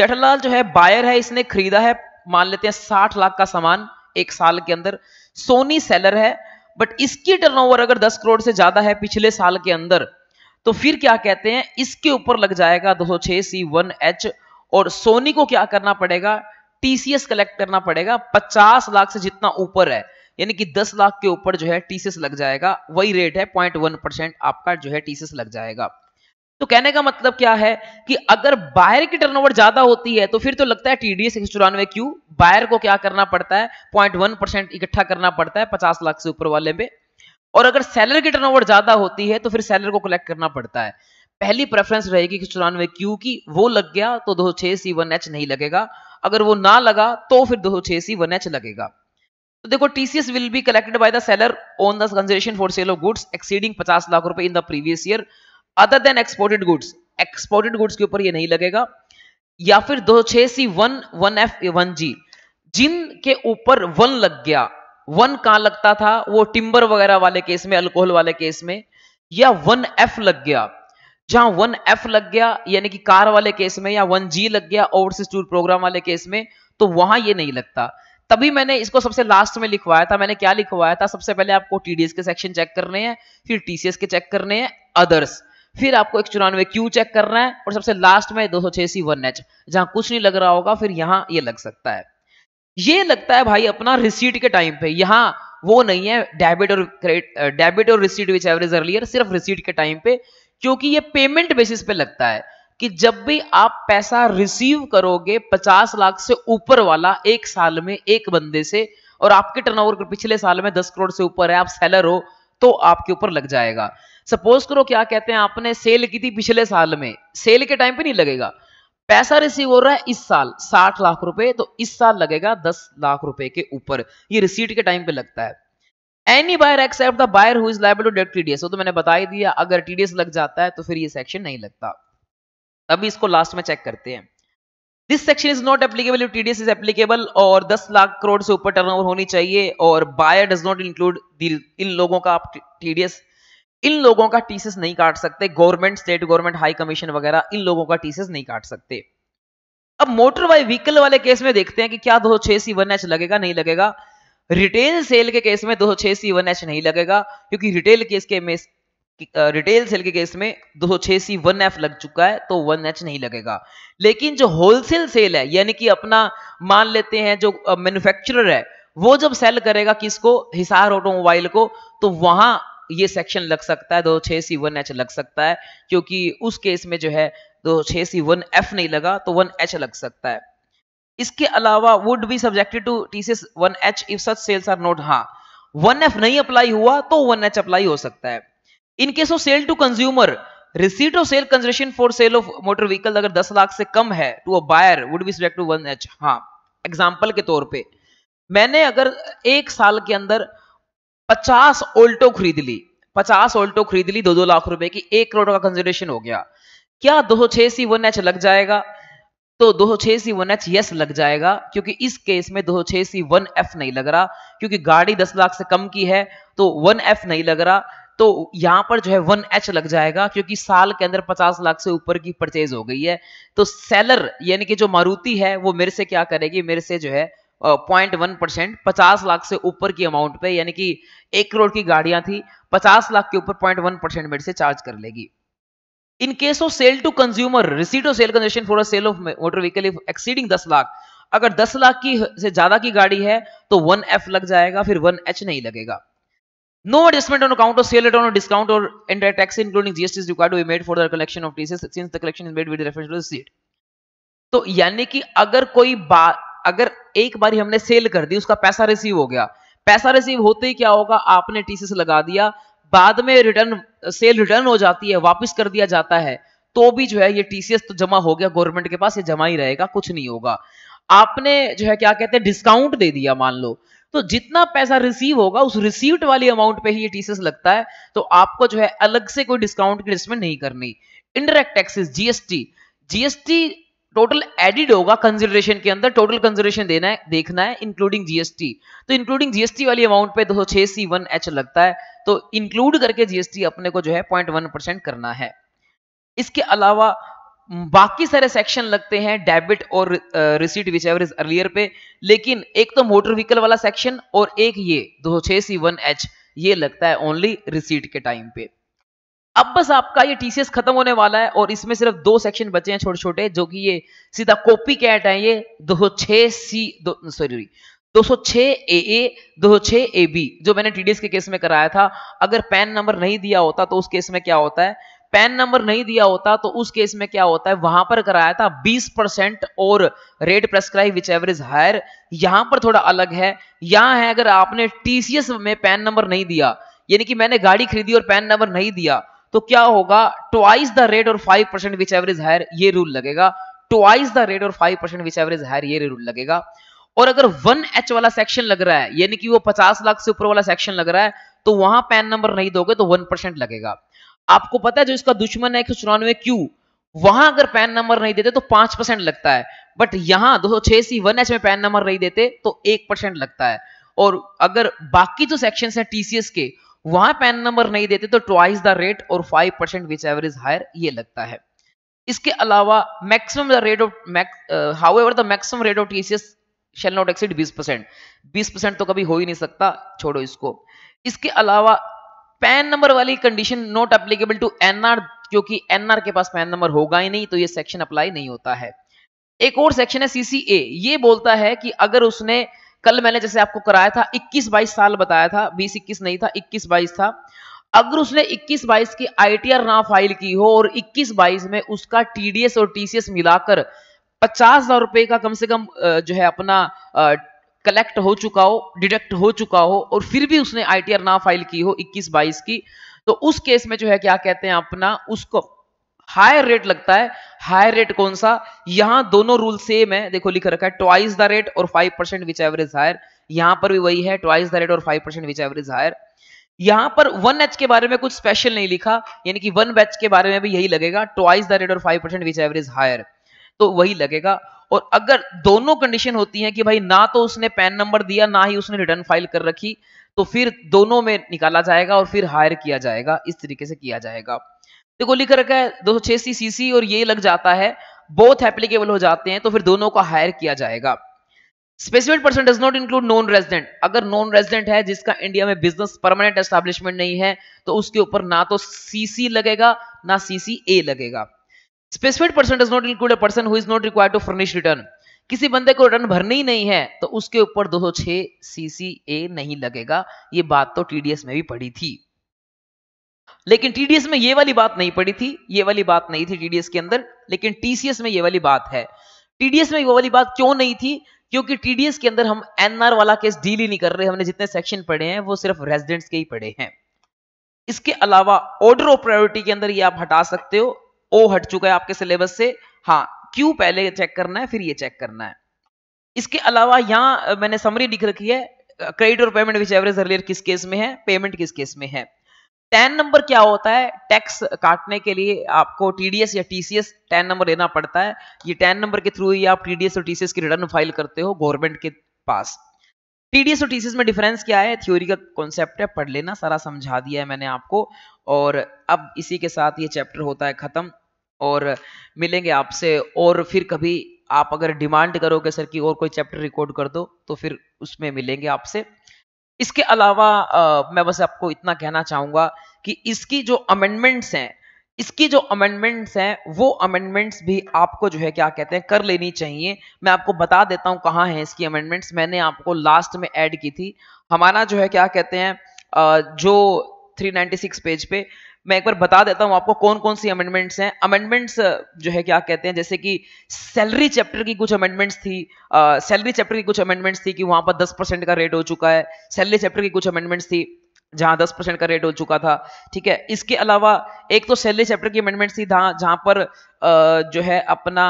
जेठालाल जो है बायर है, इसने खरीदा है मान लेते हैं साठ लाख का सामान एक साल के अंदर, सोनी सेलर है, बट इसकी टर्नओवर अगर दस करोड़ से ज्यादा है पिछले साल के अंदर, तो फिर क्या कहते हैं इसके ऊपर लग जाएगा दो सौ छह सी वन एच। और सोनी को क्या करना पड़ेगा, टीसीएस कलेक्ट करना पड़ेगा पचास लाख से जितना ऊपर है, यानी कि दस लाख के ऊपर जो है टीसीएस लग जाएगा, वही रेट है पॉइंट वन परसेंट आपका जो है टीसीएस लग जाएगा। तो कहने का मतलब क्या है कि अगर बायर की टर्नओवर ज्यादा होती है तो फिर तो लगता है टीडीएस एक सौ चौरानवे क्यू, बायर को क्या करना पड़ता है पॉइंट वन परसेंट इकट्ठा करना पड़ता है पचास लाख से ऊपर वाले में। और अगर सेलर की टर्नओवर ज्यादा होती है तो फिर सेलर को कलेक्ट करना पड़ता है। पहली प्रेफरेंस रहेगी एक सौ चौरानवे क्यू की, वो लग गया तो दो सौ छह सी वन एच नहीं लगेगा, अगर वो ना लगा तो फिर दो सौ छह सी वन एच लगेगा। तो देखो, TCS will be collected by the seller on the conservation for sale of goods exceeding पचास लाख रुपए in the previous year other than exported goods, exported goods के ऊपर ये नहीं लगेगा। या फिर दो छह C one one F one G जिनके ऊपर वन लग गया, वन कहां लगता था, वो टिम्बर वगैरह वाले केस में, अल्कोहल वाले केस में, या वन एफ लग गया जहां वन एफ लग गया यानी कि कार वाले केस में, या वन जी लग गया ओवरसीज टूर प्रोग्राम वाले केस में, तो वहां ये नहीं लगता। तभी मैंने इसको सबसे लास्ट में लिखवाया था। मैंने क्या लिखवाया था, सबसे पहले आपको टीडीएस के सेक्शन चेक करने हैं, फिर टीसीएस के चेक करने हैं अदर्स, फिर आपको एक चौरानवे क्यू चेक करना है, और सबसे लास्ट में दो सौ छह सी वन एच जहां कुछ नहीं लग रहा होगा फिर यहाँ ये लग सकता है। ये लगता है भाई अपना रिसीट के टाइम पे, यहाँ वो नहीं है डेबिट और क्रेडिट, डेबिट और रिसीट विच एवरेज अर्लियर, सिर्फ रिसीट के टाइम पे, क्योंकि ये पेमेंट बेसिस पे लगता है कि जब भी आप पैसा रिसीव करोगे पचास लाख से ऊपर वाला एक साल में एक बंदे से, और आपके टर्नओवर पिछले साल में दस करोड़ से ऊपर है, आप सेलर हो तो आपके ऊपर लग जाएगा। सपोज करो क्या कहते हैं आपने सेल की थी पिछले साल में, सेल के टाइम पे नहीं लगेगा, पैसा रिसीव हो रहा है इस साल साठ लाख रुपए, तो इस साल लगेगा दस लाख रुपए के ऊपर, ये रिसीट के टाइम पे लगता है। Any buyer except the buyer who is liable to date TDS, तो मैंने बता ही दिया अगर टीडीएस लग जाता है तो फिर ये सेक्शन नहीं लगता। अभी इसको लास्ट में चेक करते हैं। This section is not applicable if TDS is applicable, और दस लाख करोड़ से ऊपर टर्नओवर होनी चाहिए, और बायर डज नॉट इंक्लूड इन लोगों का आप टीडीएस, इन लोगों का टीसीएस नहीं काट सकते, government, state government, high commission वगैरह, इन लोगों का टीसीएस नहीं काट सकते। अब मोटर बाई व्हीकल वाले केस में देखते हैं कि क्या दो सौ छह सी वन एच लगेगा, नहीं लगेगा। रिटेल सेल के केस में दो सौ छह सी वन एच नहीं लगेगा, क्योंकि रिटेल केस के में रिटेल सेल के केस में दो सौ छह सी वन एफ लग चुका है तो वन एच नहीं लगेगा। लेकिन जो होलसेल सेल है यानी कि अपना मान लेते हैं जो मैन्युफैक्चरर है वो जब सेल करेगा किसको, हिसार ऑटोमोबाइल को, तो वहां ये सेक्शन लग सकता है दो सौ छह सी वन एच लग सकता है, क्योंकि उस केस में जो है दो सौ छह सी वन एफ नहीं लगा तो वन एच लग सकता है। इसके अलावा would be subjected to TCS one H if such sales are not, हाँ वन एफ नहीं अप्लाई हुआ तो वन एच अप्लाई हो सकता है। In case of sale to consumer, receipt of sale conservation for sale of motor vehicle अगर दस लाख से कम है to a buyer would be subject to one H. हाँ, एग्जांपल के तौर पे मैंने अगर एक साल के अंदर पचास ऑल्टो खरीद ली पचास ऑल्टो खरीद ली दो दो लाख रुपए की, एक करोड़ का कंजर्वेशन हो गया, क्या दो सौ छह सी वन एच लग जाएगा। तो दो सौ छह सी वन एच यस लग जाएगा, क्योंकि इस केस में दो सौ छह सी वन एफ नहीं लग रहा, क्योंकि गाड़ी दस लाख से कम की है तो वन एफ नहीं लग रहा, तो यहां पर जो है वन एच लग जाएगा, क्योंकि साल के अंदर पचास लाख से ऊपर की परचेज हो गई है। तो सेलर यानी कि जो मारुति है वो मेरे से क्या करेगी, मेरे से जो है पॉइंट वन परसेंट पचास लाख से ऊपर की अमाउंट पे, यानी कि एक करोड़ की गाड़ियां थी, पचास लाख के ऊपर पॉइंट वन परसेंट मेरे से चार्ज कर लेगी। In case of sale to consumer, receipt of sale consideration for a sale of motor vehicle if exceeding दस लाख, अगर दस लाख की से ज्यादा की गाड़ी है तो वन एफ लग जाएगा, फिर वन एच नहीं लगेगा। No adjustment on account of sale return और डिस्काउंट और entire tax including GST is required to be made for the collection of TCS since the collection is made with reference to receipt. तो यानी कि अगर कोई बार अगर एक बार हमने सेल कर दी, उसका पैसा रिसीव हो गया, पैसा रिसीव होते ही क्या होगा, आपने टीसीएस लगा दिया, बाद में रिटर्न सेल रिटर्न हो जाती है, वापस कर दिया जाता है, तो भी जो है ये टीसीएस तो जमा हो गया गवर्नमेंट के पास, ये जमा ही रहेगा, कुछ नहीं होगा। आपने जो है क्या कहते हैं डिस्काउंट दे दिया मान लो, तो जितना पैसा रिसीव होगा उस रिसीव्ड वाली अमाउंट पे ही ये टीसीएस लगता है, तो आपको जो है अलग से कोई डिस्काउंट की एडजस्टमेंट नहीं करनी। Indirect taxes GST, GST total added होगा कंसिडरेशन के अंदर, टोटल कंसिडरेशन देना है, देखना है इंक्लूडिंग जीएसटी, तो इंक्लूडिंग जीएसटी वाली अमाउंट पे दो सौ छह सी वन एच लगता है, तो इंक्लूड करके जीएसटी अपने को जो है पॉइंट वन परसेंट करना है। इसके अलावा बाकी सारे सेक्शन लगते हैं डेबिट और receipt whichever is earlier पे, लेकिन एक तो मोटर व्हीकल वाला सेक्शन और एक ये दो सौ छह सी वन एच ये लगता है ओनली रिसीट के टाइम पे। अब बस आपका ये टीसीएस खत्म होने वाला है और इसमें सिर्फ दो सेक्शन बचे हैं छोटे छोटे, जो कि ये सीधा कॉपी कैट है, ये दो सौ छह सी सॉरी दो सौ छह ए ए दो सौ छह ए बी जो मैंने टीडीएस के केस में कराया था। अगर पैन नंबर नहीं दिया होता तो उस केस में क्या होता है, पैन नंबर नहीं दिया होता तो उस केस में क्या होता है, वहां पर कराया था बीस परसेंट और rate prescribe whichever is higher, यहां पर थोड़ा अलग है। यहां है अगर आपने टीसीएस में पैन नंबर नहीं दिया, यानी कि मैंने गाड़ी खरीदी और पैन नंबर नहीं दिया, तो क्या होगा, ट्वाइस द रेट और five percent which ever is higher ये रूल लगेगा, ट्वाइस द रेट और five percent which ever is higher ये रूल लगेगा। और अगर वन एच वाला सेक्शन लग रहा है, यानी कि वो पचास लाख से ऊपर वाला सेक्शन लग रहा है, तो वहां पैन नंबर नहीं दोगे तो वन परसेंट लगेगा। आपको पता है जो इसका दुश्मन है एक सौ चौरानवे क्यू, वहां अगर पैन नंबर नहीं देते तो पांच परसेंट लगता है, बट यहाँ दो सौ छह सी वन एच में पैन नंबर नहीं देते तो एक परसेंट लगता है। और अगर बाकी जो सेक्शन है टीसीएस के, वहां पैन नंबर नहीं देते तो ट्वाइस द रेट और five percent which ever is higher ये लगता है। इसके अलावा maximum the rate of however the maximum rate of TCS shall not exceed बीस परसेंट, बीस परसेंट तो कभी हो ही नहीं सकता, छोड़ो इसको। इसके अलावा पैन नंबर वाली condition not applicable to NR, क्योंकि एनआर के पास पैन नंबर होगा ही नहीं तो ये सेक्शन अप्लाई नहीं होता है। एक और सेक्शन है सीसीए, ये बोलता है कि अगर उसने, कल मैंने जैसे आपको कराया था इक्कीस बाईस साल बताया था, बीस इक्कीस नहीं था, इक्कीस बाईस था, अगर उसने इक्कीस बाईस की आईटीआर ना फाइल की हो और इक्कीस बाईस में उसका टीडीएस और टीसीएस मिलाकर पचास हजार रुपए का कम से कम जो है अपना कलेक्ट हो चुका हो, डिडक्ट हो चुका हो, और फिर भी उसने आईटीआर ना फाइल की हो इक्कीस बाईस की, तो उस केस में जो है क्या कहते हैं अपना उसको हायर रेट लगता है। हायर रेट कौन सा, यहां दोनों रूल सेम है, देखो लिख रखा है ट्वाइस द रेट और five percent which ever is higher, यहां पर भी वही है ट्वाइस द रेट और five percent which ever is higher. यहां पर वन एच के बारे में कुछ स्पेशल नहीं लिखा, यानी कि वन बैच के बारे में भी यही लगेगा, ट्वाइस द रेट और five percent which ever is higher, तो वही लगेगा। और अगर दोनों कंडीशन होती है कि भाई ना तो उसने पैन नंबर दिया ना ही उसने रिटर्न फाइल कर रखी, तो फिर दोनों में निकाला जाएगा और फिर हायर किया जाएगा, इस तरीके से किया जाएगा। देखो लिख रखा है दो सौ छह सी सी सी और ये लग जाता है, बोथ एप्लीकेबल हो जाते हैं, तो फिर दोनों को हायर किया जाएगा। Specified person does not include non resident, अगर नॉन रेजिडेंट है जिसका इंडिया में बिजनेस परमानेंट एस्टैब्लिशमेंट नहीं है, तो उसके ऊपर ना तो सीसी लगेगा ना सीसीए लगेगा। Specified person does not include a person who is not required to furnish return, किसी बंदे को रिटर्न भरनी ही नहीं है तो उसके ऊपर दो सौ छह सीसीए नहीं लगेगा, ये बात तो टीडीएस में भी पड़ी थी, लेकिन टीडीएस में ये वाली बात नहीं पड़ी थी, ये वाली बात नहीं थी टीडीएस के अंदर, लेकिन टीसीएस में ये वाली बात है। टीडीएस में वो वाली बात क्यों नहीं थी, क्योंकि टीडीएस के अंदर हम एनआर वाला केस डील ही नहीं कर रहे, हमने जितने सेक्शन पढ़े हैं वो सिर्फ रेजिडेंट्स के ही पढ़े हैं। इसके अलावा ऑर्डर ऑफ प्रायोरिटी के अंदर ये आप हटा सकते हो, ओ हट चुका है आपके सिलेबस से, हाँ क्यू पहले चेक करना है फिर ये चेक करना है। इसके अलावा यहाँ मैंने समरी लिख रखी है, क्रेडिट और पेमेंट विच एवरेज अर्लियर किस केस में है, पेमेंट किस केस में है। टेन नंबर क्या होता है? टैक्स काटने के लिए आपको टीडीएस या टीसीएस टेन नंबर लेना पड़ता है। ये टेन नंबर के थ्रू ही आप टीडीएस और टीसीएस की रिटर्न फाइल करते हो गवर्नमेंट के पास। टीडीएस और टीसीएस में डिफरेंस क्या है? थ्योरी का कॉन्सेप्ट है, पढ़ लेना, सारा समझा दिया है मैंने आपको। और अब इसी के साथ ये चैप्टर होता है खत्म, और मिलेंगे आपसे। और फिर कभी आप अगर डिमांड करोगे सर कि और कोई चैप्टर रिकॉर्ड कर दो, तो फिर उसमें मिलेंगे आपसे। इसके अलावा आ, मैं बस आपको इतना कहना चाहूंगा कि इसकी जो अमेंडमेंट्स हैं इसकी जो अमेंडमेंट्स हैं वो अमेंडमेंट्स भी आपको जो है क्या कहते हैं कर लेनी चाहिए। मैं आपको बता देता हूं कहाँ हैं इसकी अमेंडमेंट्स। मैंने आपको लास्ट में ऐड की थी। हमारा जो है क्या कहते हैं आ, जो तीन सौ छियानवे पेज पे मैं एक बार बता देता हूं आपको कौन कौन सी अमेंडमेंट्स हैं। अमेंडमेंट्स जो है क्या कहते हैं, जैसे कि सैलरी चैप्टर की कुछ अमेंडमेंट्स थी सैलरी चैप्टर की कुछ अमेंडमेंट्स थी कि वहां पर दस परसेंट का रेट हो चुका है। सैलरी चैप्टर की कुछ अमेंडमेंट्स थी जहां दस परसेंट का रेट हो चुका था, ठीक है। इसके अलावा एक तो सैलरी चैप्टर की अमेंडमेंट्स थी जहां पर जो है अपना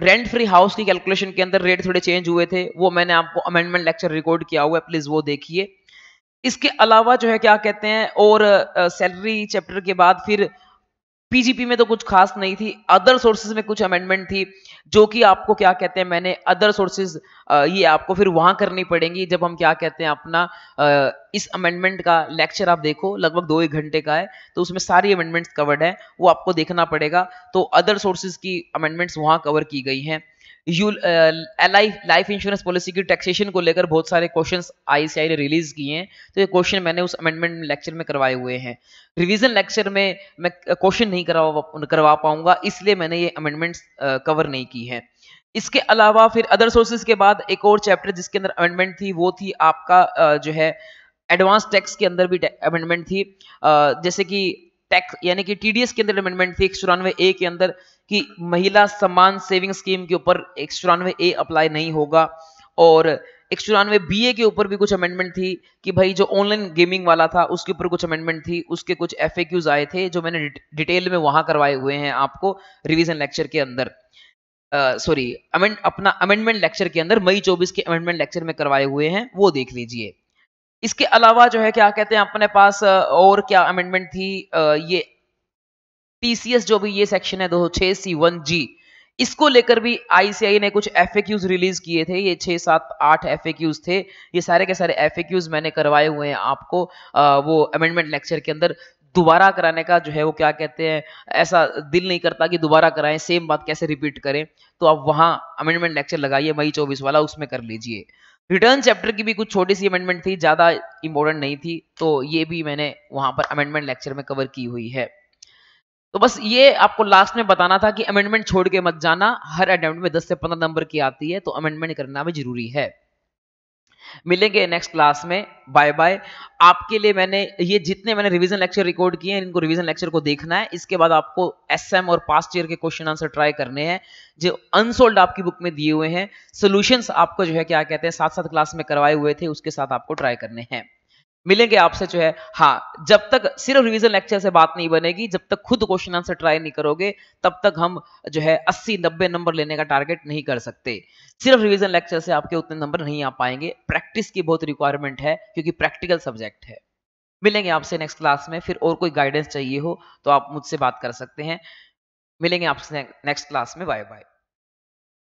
रेंट फ्री हाउस की कैलकुलेशन के अंदर रेट थोड़े चेंज हुए थे, वो मैंने आपको अमेंडमेंट लेक्चर रिकॉर्ड किया हुआ है, प्लीज वो देखिए। इसके अलावा जो है क्या कहते हैं, और सैलरी चैप्टर के बाद फिर पीजीपी में तो कुछ खास नहीं थी। अदर सोर्सेज में कुछ अमेंडमेंट थी जो कि आपको क्या कहते हैं, मैंने अदर सोर्सेज ये आपको फिर वहां करनी पड़ेंगी जब हम क्या कहते हैं अपना आ, इस अमेंडमेंट का लेक्चर आप देखो, लगभग दो एक घंटे का है, तो उसमें सारी अमेंडमेंट्स कवर्ड है, वो आपको देखना पड़ेगा। तो अदर सोर्सेज की अमेंडमेंट्स वहां कवर की गई हैं। यू लाइफ इंश्योरेंस पॉलिसी की टैक्सेशन को लेकर बहुत सारे क्वेश्चंस आईसीएआई ने रिलीज किए हैं, तो ये क्वेश्चन मैंने उस अमेंडमेंट लेक्चर में करवाए हुए हैं। रिवीजन लेक्चर में मैं क्वेश्चन नहीं करवा करवा पाऊंगा, इसलिए मैंने ये अमेंडमेंट्स कवर नहीं की है। इसके अलावा फिर अदर सोर्सेज के बाद एक और चैप्टर जिसके अंदर अमेंडमेंट थी वो थी आपका जो है एडवांस टैक्स के अंदर भी अमेंडमेंट थी। जैसे कि टैक्स यानी कि टीडीएस के अंदर अमेंडमेंट थी एक चौरानवे ए के अंदर कि महिला सम्मान सेविंग स्कीम के ऊपर एक चौरानवे ए अप्लाई नहीं होगा। और एक चौरानवे बी ए के ऊपर भी कुछ अमेंडमेंट थी कि भाई जो ऑनलाइन गेमिंग वाला था उसके ऊपर कुछ अमेंडमेंट थी, उसके कुछ एफ ए क्यूज आए थे जो मैंने डिटेल में वहां करवाए हुए हैं आपको रिविजन लेक्चर के अंदर, सॉरी अमेंड अपना अमेंडमेंट लेक्चर के अंदर मई चौबीस के अमेंडमेंट लेक्चर में करवाए हुए हैं, वो देख लीजिए। इसके अलावा जो है क्या कहते हैं अपने पास और क्या अमेंडमेंट थी, ये टीसीएस जो भी ये सेक्शन है दो सौ छह सी वन जी, इसको लेकर भी आईसीएआई ने कुछ एफएक्यूज रिलीज किए थे। ये छह सात आठ एफएक्यूज थे, ये सारे के सारे एफएक्यूज मैंने करवाए हुए हैं आपको आ, वो अमेंडमेंट लेक्चर के अंदर। दोबारा कराने का जो है वो क्या कहते हैं ऐसा दिल नहीं करता कि दोबारा कराएं, सेम बात कैसे रिपीट करें, तो आप वहां अमेंडमेंट लेक्चर लगाइए मई चौबीस वाला, उसमें कर लीजिए। रिटर्न चैप्टर की भी कुछ छोटी सी अमेंडमेंट थी, ज्यादा इंपॉर्टेंट नहीं थी, तो ये भी मैंने वहां पर अमेंडमेंट लेक्चर में कवर की हुई है। तो बस ये आपको लास्ट में बताना था कि अमेंडमेंट छोड़ के मत जाना, हर अटेम्प्ट में दस से पंद्रह नंबर की आती है, तो अमेंडमेंट करना भी जरूरी है। मिलेंगे नेक्स्ट क्लास में, बाय बाय। आपके लिए मैंने ये जितने मैंने रिवीजन लेक्चर रिकॉर्ड किए हैं, इनको रिवीजन लेक्चर को देखना है। इसके बाद आपको एसएम और पास्ट ईयर के क्वेश्चन आंसर ट्राई करने हैं जो अनसोल्ड आपकी बुक में दिए हुए हैं। सॉल्यूशंस आपको जो है क्या कहते हैं साथ साथ क्लास में करवाए हुए थे, उसके साथ आपको ट्राई करने हैं। मिलेंगे आपसे जो है, हाँ, जब तक सिर्फ रिवीजन लेक्चर से बात नहीं बनेगी, जब तक खुद क्वेश्चन आंसर ट्राई नहीं करोगे तब तक हम जो है अस्सी नब्बे नंबर लेने का टारगेट नहीं कर सकते। सिर्फ रिवीजन लेक्चर से आपके उतने नंबर नहीं आ पाएंगे, प्रैक्टिस की बहुत रिक्वायरमेंट है क्योंकि प्रैक्टिकल सब्जेक्ट है। मिलेंगे आपसे नेक्स्ट क्लास में। फिर और कोई गाइडेंस चाहिए हो तो आप मुझसे बात कर सकते हैं। मिलेंगे आपसे नेक्स्ट क्लास में, बाय बाय।